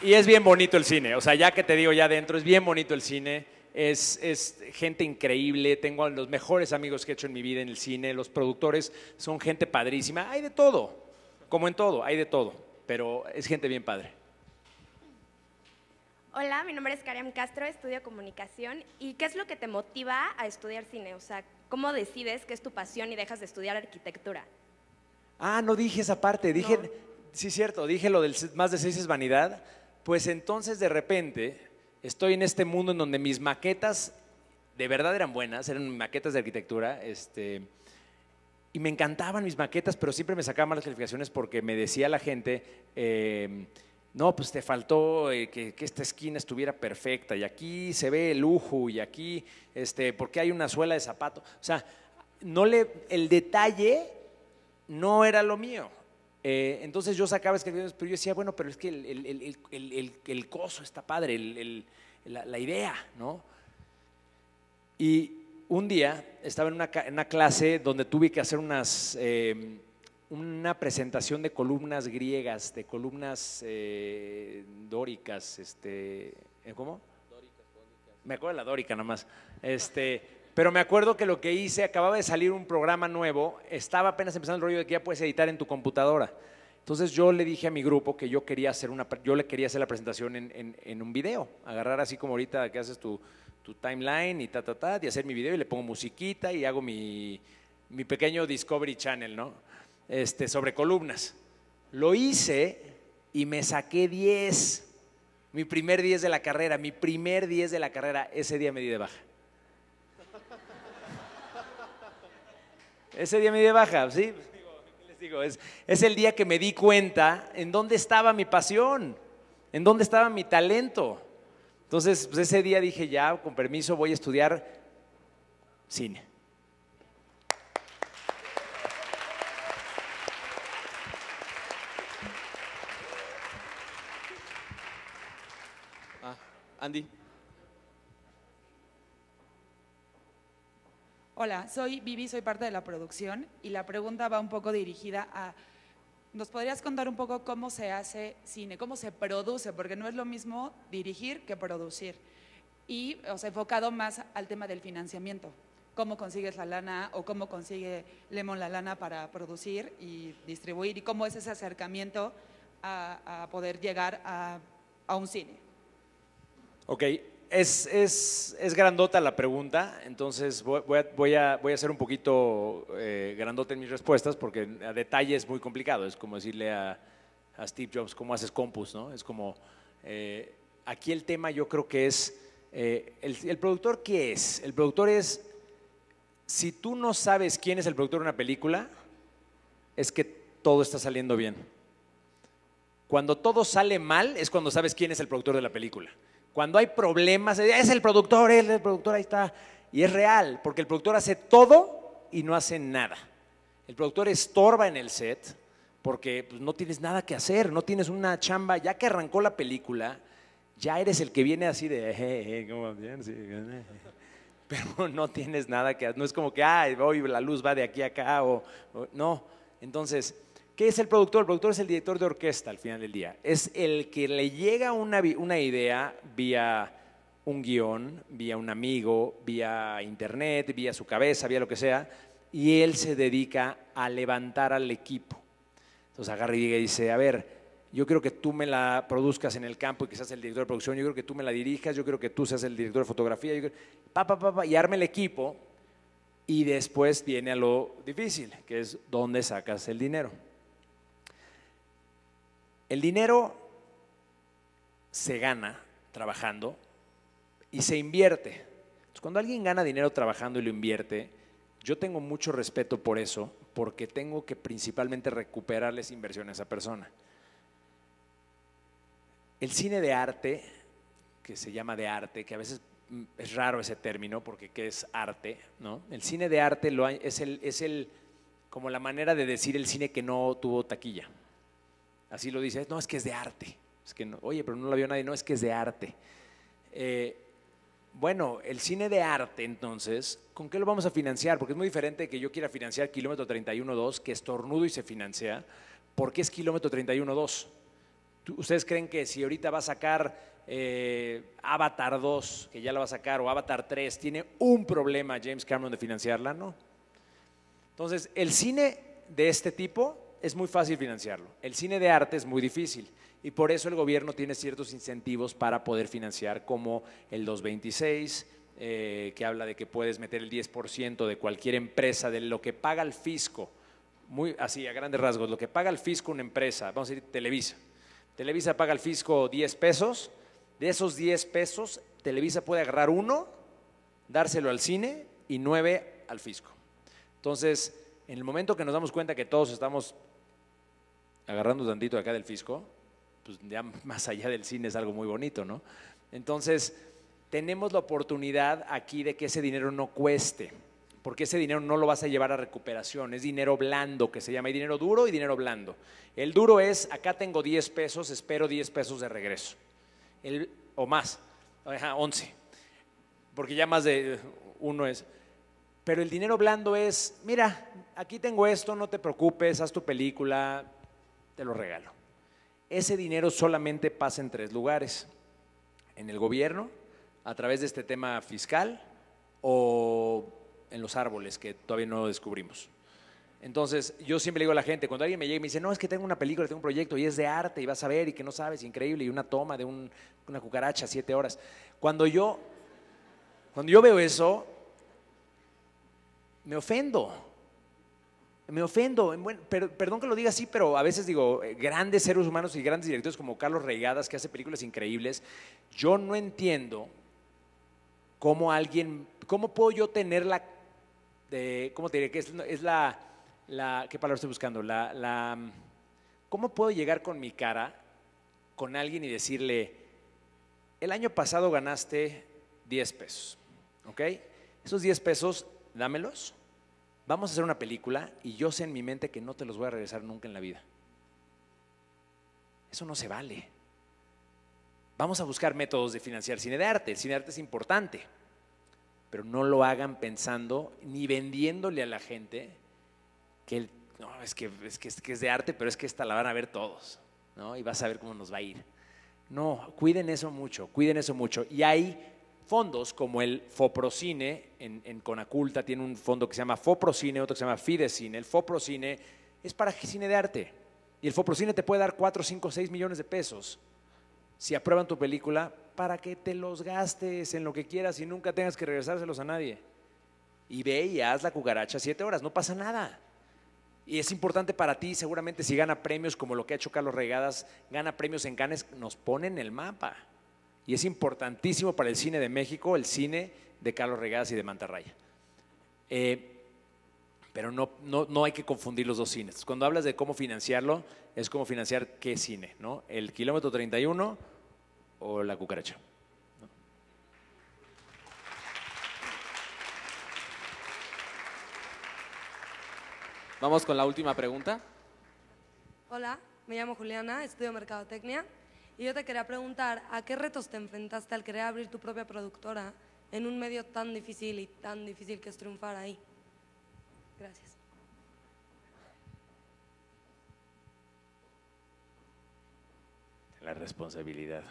Y es bien bonito el cine, o sea, ya que te digo ya adentro, es bien bonito el cine, es gente increíble, tengo a los mejores amigos que he hecho en mi vida en el cine, los productores son gente padrísima, hay de todo, como en todo, hay de todo, pero es gente bien padre. Hola, mi nombre es Kariam Castro, estudio comunicación. ¿Y qué es lo que te motiva a estudiar cine? O sea, ¿cómo decides qué es tu pasión y dejas de estudiar arquitectura? Ah, no dije esa parte, dije… No. Sí, cierto, dije lo del más de 6 es vanidad. Pues entonces de repente estoy en este mundo en donde mis maquetas de verdad eran buenas, eran maquetas de arquitectura, y me encantaban mis maquetas, pero siempre me sacaban malas calificaciones porque me decía la gente, no, pues te faltó que esta esquina estuviera perfecta y aquí se ve el lujo y aquí, porque hay una suela de zapato. O sea, el detalle no era lo mío. Entonces yo sacaba escribiendo, pero yo decía, bueno, pero es que el coso está padre, la idea, ¿no? Y un día estaba en una clase donde tuve que hacer una presentación de columnas griegas, de columnas dóricas, ¿cómo? Me acuerdo de la dórica nada más, Pero me acuerdo que lo que hice, acababa de salir un programa nuevo, estaba apenas empezando el rollo de que ya puedes editar en tu computadora. Entonces yo le dije a mi grupo que yo le quería hacer la presentación en un video, agarrar así como ahorita que haces tu timeline y y hacer mi video y le pongo musiquita y hago mi pequeño Discovery Channel, ¿no? Sobre columnas. Lo hice y me saqué 10, mi primer 10 de la carrera, ese día me di de baja. Ese día me di de baja, ¿sí? ¿Qué les digo? Es el día que me di cuenta en dónde estaba mi pasión, en dónde estaba mi talento. Entonces, pues ese día dije, ya, con permiso, voy a estudiar cine. Andy. Hola, soy Vivi, soy parte de la producción y la pregunta va un poco dirigida a… ¿Nos podrías contar un poco cómo se hace cine, cómo se produce? Porque no es lo mismo dirigir que producir. Y os he enfocado más al tema del financiamiento. ¿Cómo consigues la lana o cómo consigue Lemon la lana para producir y distribuir? ¿Y cómo es ese acercamiento a poder llegar a un cine? Ok. Es grandota la pregunta, entonces voy a ser un poquito grandota en mis respuestas porque a detalle es muy complicado, es como decirle a Steve Jobs cómo haces compus, ¿no? Es como, aquí el tema yo creo que es, ¿el productor qué es? El productor es, si tú no sabes quién es el productor de una película, es que todo está saliendo bien. Cuando todo sale mal es cuando sabes quién es el productor de la película. Cuando hay problemas, es el productor, él es el productor, ahí está. Y es real, porque el productor hace todo y no hace nada. El productor estorba en el set porque pues, no tienes nada que hacer, no tienes una chamba. Ya que arrancó la película, ya eres el que viene así de… ¿cómo bien? Sí, bien. Pero no tienes nada que hacer. No es como que hoy la luz va de aquí a acá. No, entonces… ¿Qué es el productor? El productor es el director de orquesta al final del día. Es el que le llega una idea vía un guión, vía un amigo, vía internet, vía su cabeza, vía lo que sea, y él se dedica a levantar al equipo. Entonces agarra y dice, a ver, yo creo que tú me la produzcas en el campo y que seas el director de producción, yo creo que tú me la dirijas, yo creo que tú seas el director de fotografía, yo creo, y arme el equipo, y después viene a lo difícil, que es dónde sacas el dinero. El dinero se gana trabajando y se invierte. Entonces, cuando alguien gana dinero trabajando y lo invierte, yo tengo mucho respeto por eso, porque tengo que principalmente recuperarles inversión a esa persona. El cine de arte, que se llama de arte, que a veces es raro ese término porque ¿qué es arte? ¿No? El cine de arte es como la manera de decir el cine que no tuvo taquilla. Así lo dice, no, es que es de arte. Es que no, oye, pero no lo vio nadie, no, es que es de arte. Bueno, el cine de arte, entonces, ¿con qué lo vamos a financiar? Porque es muy diferente que yo quiera financiar Kilómetro 31.2, que estornudo y se financia, porque es Kilómetro 31.2. ¿Ustedes creen que si ahorita va a sacar Avatar 2, que ya la va a sacar, o Avatar 3, tiene un problema James Cameron de financiarla? No. Entonces, el cine de este tipo es muy fácil financiarlo. El cine de arte es muy difícil y por eso el gobierno tiene ciertos incentivos para poder financiar, como el 226, que habla de que puedes meter el 10% de cualquier empresa, de lo que paga el fisco, muy así a grandes rasgos, lo que paga el fisco una empresa, vamos a decir Televisa. Televisa paga al fisco 10 pesos, de esos 10 pesos Televisa puede agarrar 1, dárselo al cine y 9 al fisco. Entonces, en el momento que nos damos cuenta que todos estamos agarrando tantito acá del fisco, pues ya más allá del cine es algo muy bonito, ¿no? Entonces, tenemos la oportunidad aquí de que ese dinero no cueste, porque ese dinero no lo vas a llevar a recuperación, es dinero blando que se llama, hay dinero duro y dinero blando. El duro es, acá tengo 10 pesos, espero 10 pesos de regreso, o más, 11, porque ya más de uno es. Pero el dinero blando es, mira, aquí tengo esto, no te preocupes, haz tu película, te lo regalo. Ese dinero solamente pasa en tres lugares, en el gobierno, a través de este tema fiscal o en los árboles que todavía no descubrimos. Entonces, yo siempre le digo a la gente, cuando alguien me llega y me dice, no, es que tengo una película, tengo un proyecto y es de arte y vas a ver y que no sabes, increíble, y una toma de una cucaracha 7 horas. Cuando yo veo eso, me ofendo, bueno, perdón que lo diga así, pero a veces digo, grandes seres humanos y grandes directores como Carlos Reygadas, que hace películas increíbles, yo no entiendo cómo alguien… ¿Cómo puedo yo tener la, cómo te diré, que es la, qué palabra estoy buscando? ¿Cómo puedo llegar con mi cara con alguien y decirle, el año pasado ganaste 10 pesos, ¿ok? Esos 10 pesos, dámelos, vamos a hacer una película y yo sé en mi mente que no te los voy a regresar nunca en la vida. Eso no se vale. Vamos a buscar métodos de financiar cine de arte, el cine de arte es importante, pero no lo hagan pensando ni vendiéndole a la gente que no, es que es de arte, pero es que esta la van a ver todos, ¿no? Y vas a ver cómo nos va a ir. No, cuiden eso mucho, cuiden eso mucho. Y hay fondos como el Foprocine, en Conaculta tiene un fondo que se llama Foprocine, otro que se llama Fidecine. El Foprocine es para cine de arte y el Foprocine te puede dar 4, 5, 6 millones de pesos si aprueban tu película, para que te los gastes en lo que quieras y nunca tengas que regresárselos a nadie. Y ve y haz la cucaracha 7 horas, no pasa nada. Y es importante para ti, seguramente si gana premios como lo que ha hecho Carlos Reygadas, gana premios en Cannes, nos pone en el mapa. Y es importantísimo para el cine de México, el cine de Carlos Reygadas y de Mantarraya. Pero no hay que confundir los dos cines. Cuando hablas de cómo financiarlo, es cómo financiar qué cine, ¿no? El Kilómetro 31 o la cucaracha. ¿No? Vamos con la última pregunta. Hola, me llamo Juliana, estudio mercadotecnia y yo te quería preguntar, ¿a qué retos te enfrentaste al querer abrir tu propia productora en un medio tan difícil y tan difícil que es triunfar ahí? Gracias. La responsabilidad.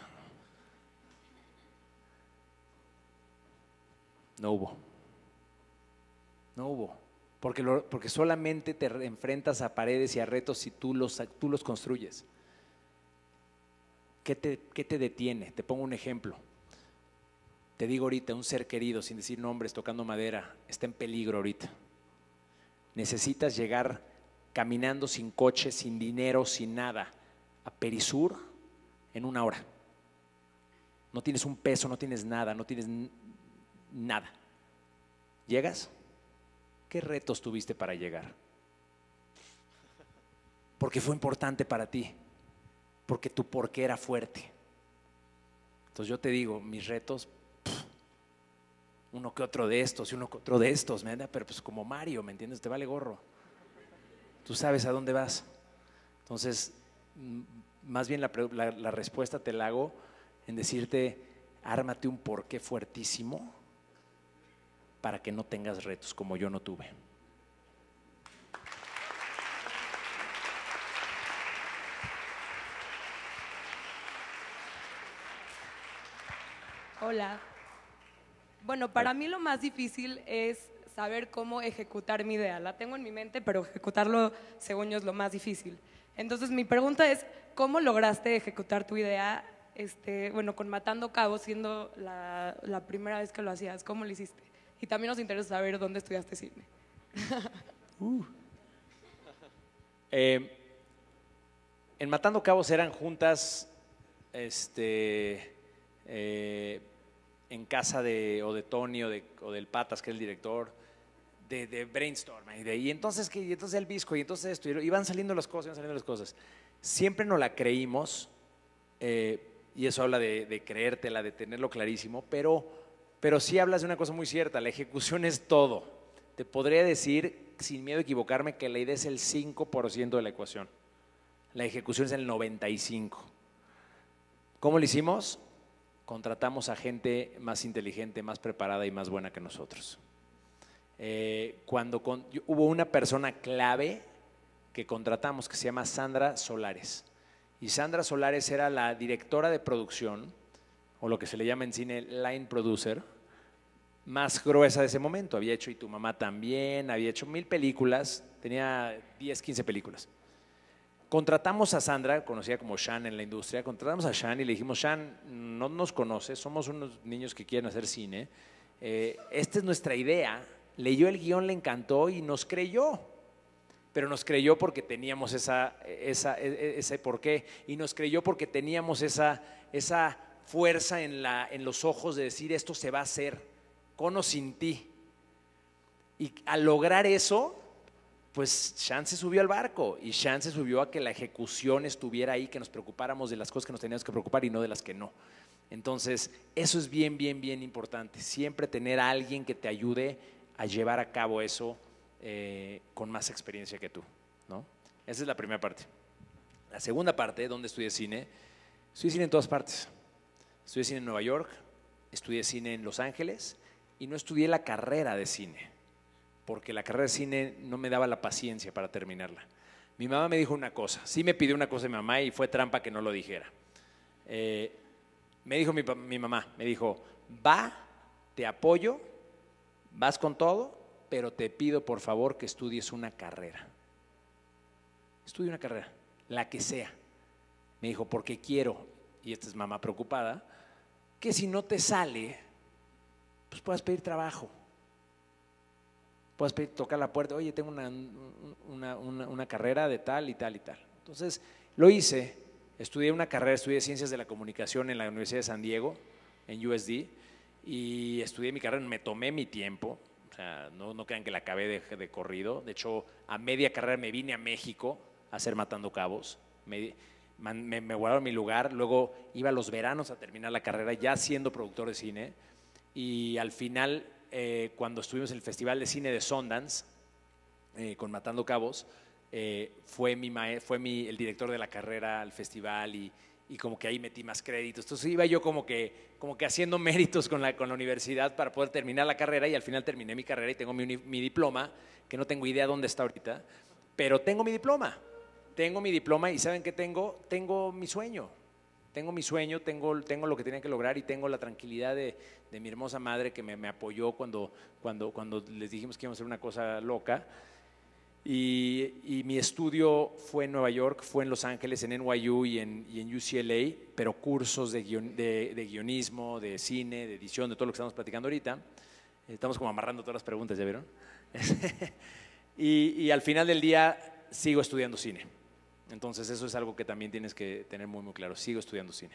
No hubo. porque solamente te enfrentas a paredes y a retos si tú los construyes. ¿Qué te detiene? Te pongo un ejemplo. Te digo ahorita, un ser querido, sin decir nombres, tocando madera, está en peligro ahorita. Necesitas llegar caminando, sin coche, sin dinero, sin nada, a Perisur en 1 hora. No tienes un peso, no tienes nada, no tienes nada. ¿Llegas? ¿Qué retos tuviste para llegar? Porque fue importante para ti, porque tu porqué era fuerte. Entonces yo te digo, mis retos, uno que otro de estos, y uno que otro de estos, ¿me entiendes? Pero pues como Mario, ¿me entiendes? Te vale gorro. Tú sabes a dónde vas. Entonces, más bien la respuesta te la hago en decirte, ármate un porqué fuertísimo para que no tengas retos, como yo no tuve. Hola. Bueno, para mí lo más difícil es saber cómo ejecutar mi idea. La tengo en mi mente, pero ejecutarlo, según yo, es lo más difícil. Entonces, mi pregunta es, ¿cómo lograste ejecutar tu idea, bueno, con Matando Cabos, siendo la primera vez que lo hacías? ¿Cómo lo hiciste? Y también nos interesa saber dónde estudiaste cine. En Matando Cabos eran juntas en casa de Tony o del Patas, que es el director, de brainstorm. Y entonces el disco, y entonces esto, y iban saliendo las cosas. Siempre nos la creímos, y eso habla de creértela, de tenerlo clarísimo, pero sí hablas de una cosa muy cierta: la ejecución es todo. Te podría decir, sin miedo a equivocarme, que la idea es el 5% de la ecuación. La ejecución es el 95%. ¿Cómo lo hicimos? Contratamos a gente más inteligente, más preparada y más buena que nosotros. Hubo una persona clave que contratamos que se llama Sandra Solares. Y Sandra Solares era la directora de producción, o lo que se le llama en cine line producer, más gruesa de ese momento. Había hecho Y tu mamá también, había hecho 1000 películas, tenía 10, 15 películas. Contratamos a Sandra, conocida como Shan en la industria, contratamos a Shan y le dijimos: Shan, no nos conoces, somos unos niños que quieren hacer cine, esta es nuestra idea. Leyó el guión, le encantó y nos creyó, pero nos creyó porque teníamos ese porqué, y nos creyó porque teníamos esa fuerza en los ojos de decir: esto se va a hacer, con o sin ti. Y al lograr eso, pues Shan se subió al barco, y Shan se subió a que la ejecución estuviera ahí, que nos preocupáramos de las cosas que nos teníamos que preocupar y no de las que no. Entonces, eso es bien, bien, bien importante, siempre tener a alguien que te ayude a llevar a cabo eso con más experiencia que tú, ¿no? Esa es la primera parte. La segunda parte, ¿dónde estudié cine? Estudié cine en todas partes. Estudié cine en Nueva York, estudié cine en Los Ángeles, y no estudié la carrera de cine, porque la carrera de cine no me daba la paciencia para terminarla. Mi mamá me dijo una cosa, sí me pidió una cosa de mi mamá y fue trampa que no lo dijera. Me dijo mi mamá, me dijo: va, te apoyo, vas con todo, pero te pido por favor que estudies una carrera. Estudia una carrera, la que sea. Me dijo, porque quiero, y esta es mamá preocupada, que si no te sale, pues puedas pedir trabajo. Puedes tocar la puerta: oye, tengo una carrera de tal y tal y tal. Entonces, lo hice, estudié una carrera, estudié Ciencias de la Comunicación en la Universidad de San Diego, en USD, y estudié mi carrera, me tomé mi tiempo, o sea, no crean que la acabé de corrido. De hecho, a media carrera me vine a México a hacer Matando Cabos, me guardaron mi lugar, luego iba a los veranos a terminar la carrera ya siendo productor de cine, y al final… cuando estuvimos en el Festival de Cine de Sundance con Matando Cabos, fue el director de la carrera al festival, y como que ahí metí más créditos. Entonces iba yo como que haciendo méritos con la universidad para poder terminar la carrera, y al final terminé mi carrera y tengo mi diploma, que no tengo idea dónde está ahorita, pero tengo mi diploma, y ¿saben qué tengo? Tengo mi sueño. tengo mi sueño, tengo lo que tenía que lograr y tengo la tranquilidad de mi hermosa madre que me apoyó cuando les dijimos que íbamos a hacer una cosa loca. Y mi estudio fue en Nueva York, fue en Los Ángeles, en NYU y en UCLA, pero cursos de guionismo, de cine, de edición, de todo lo que estamos platicando ahorita. Estamos como amarrando todas las preguntas, ¿ya vieron? y al final del día sigo estudiando cine. Entonces eso es algo que también tienes que tener muy, muy claro. Sigo estudiando cine.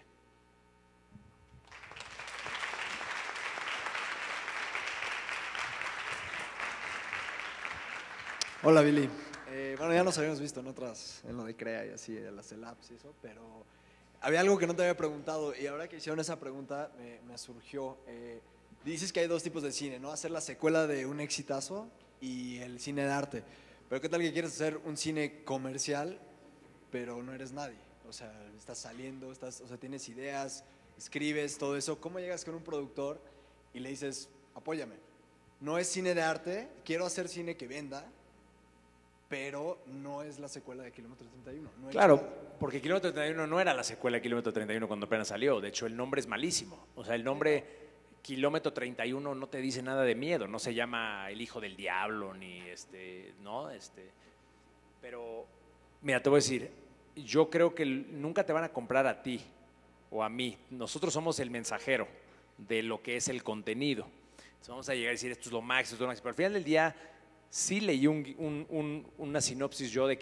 Hola, Billy. Bueno, ya nos habíamos visto en otras, en lo de CREA y así, de las CELAPs y eso, pero había algo que no te había preguntado y ahora que hicieron esa pregunta me surgió. Dices que hay dos tipos de cine, ¿no? Hacer la secuela de un exitazo y el cine de arte. Pero ¿qué tal que quieres hacer un cine comercial, pero no eres nadie? O sea, estás saliendo, o sea, tienes ideas, escribes, todo eso. ¿Cómo llegas con un productor y le dices, apóyame? No es cine de arte, quiero hacer cine que venda, pero no es la secuela de Kilómetro 31. No, claro, porque Kilómetro 31 no era la secuela de Kilómetro 31 cuando apenas salió. De hecho, el nombre es malísimo. O sea, el nombre Kilómetro 31 no te dice nada de miedo. No se llama El Hijo del Diablo ni ¿no? Pero, mira, te voy a decir, yo creo que nunca te van a comprar a ti o a mí. Nosotros somos el mensajero de lo que es el contenido. Entonces, vamos a llegar a decir, esto es lo máximo, esto es lo máximo. Pero al final del día… Sí leí una sinopsis yo de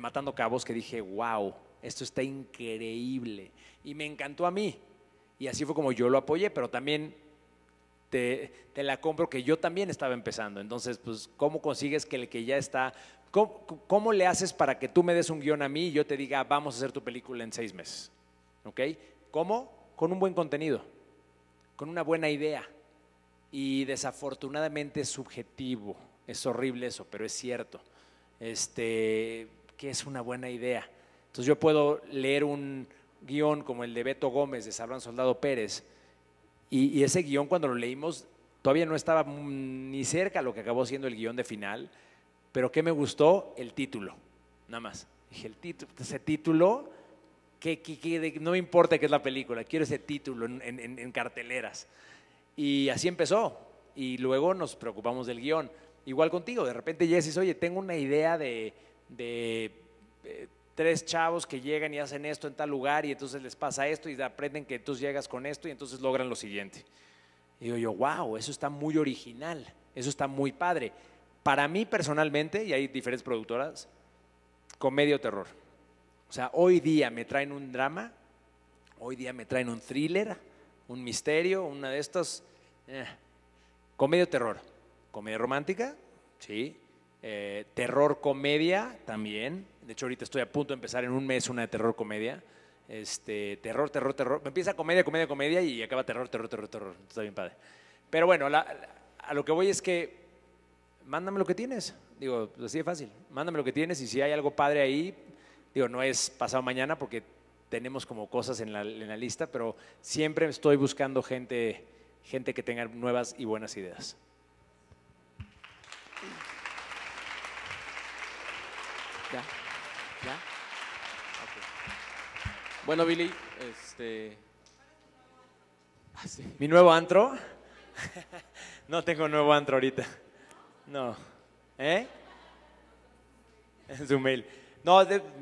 Matando Cabos que dije, wow, esto está increíble. Y me encantó a mí. Y así fue como yo lo apoyé, pero también te la compro que yo también estaba empezando. Entonces, pues, ¿cómo consigues que el que ya está… ¿Cómo le haces para que tú me des un guión a mí y yo te diga, vamos a hacer tu película en 6 meses? ¿Ok? ¿Cómo? Con un buen contenido, con una buena idea. Y desafortunadamente es subjetivo. Es horrible eso, pero es cierto. Que es una buena idea. Entonces yo puedo leer un guión como el de Beto Gómez, de Salvando al Soldado Pérez, y ese guión cuando lo leímos todavía no estaba ni cerca a lo que acabó siendo el guión de final, pero ¿qué me gustó? El título, nada más. Dije, el título, ese título, no me importa qué es la película, quiero ese título en carteleras. Y así empezó, y luego nos preocupamos del guión. Igual contigo, de repente ya dices, oye, tengo una idea de 3 chavos que llegan y hacen esto en tal lugar y entonces les pasa esto y aprenden que tú llegas con esto y entonces logran lo siguiente. Y digo yo, wow, eso está muy original, eso está muy padre. Para mí personalmente, y hay diferentes productoras, comedia o terror. O sea, hoy día me traen un drama, hoy día me traen un thriller, un misterio, una de estas, comedia o terror. Comedia romántica, sí, terror comedia también, de hecho ahorita estoy a punto de empezar en un mes una de terror comedia, terror, me empieza comedia y acaba terror, está bien padre. Pero bueno, a lo que voy es que mándame lo que tienes, digo, así de fácil, mándame lo que tienes y si hay algo padre ahí, digo, no es pasado mañana porque tenemos como cosas en la lista, pero siempre estoy buscando gente que tenga nuevas y buenas ideas. ¿Ya? Okay. Bueno, Billy, ¿mi nuevo antro? No tengo nuevo antro ahorita. No. ¿Eh? Es su mail. No,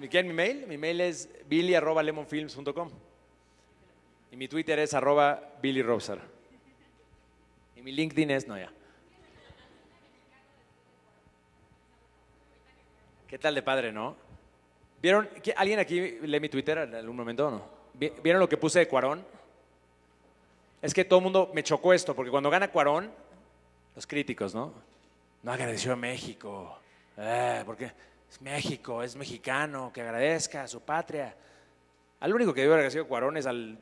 ¿quién mi mail? Mi mail es billy@lemonfilms.com. Y mi Twitter es @billyrovzar. Y mi LinkedIn es… No, ya. ¿Qué tal de padre, no? ¿Vieron? ¿Alguien aquí lee mi Twitter en algún momento o no? ¿Vieron lo que puse de Cuarón? Es que todo el mundo me chocó esto, porque cuando gana Cuarón, los críticos, ¿no? No agradeció a México, porque es México, es mexicano, que agradezca a su patria. Al único que dio agradecido a Cuarón es al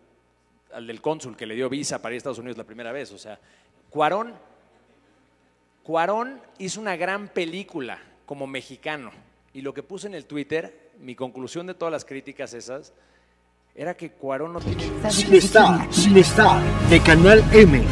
del cónsul que le dio visa para ir a Estados Unidos la primera vez. O sea, Cuarón hizo una gran película como mexicano. Y lo que puse en el Twitter, mi conclusión de todas las críticas esas, era que Cuarón no tiene… Sin estar, de Canal M.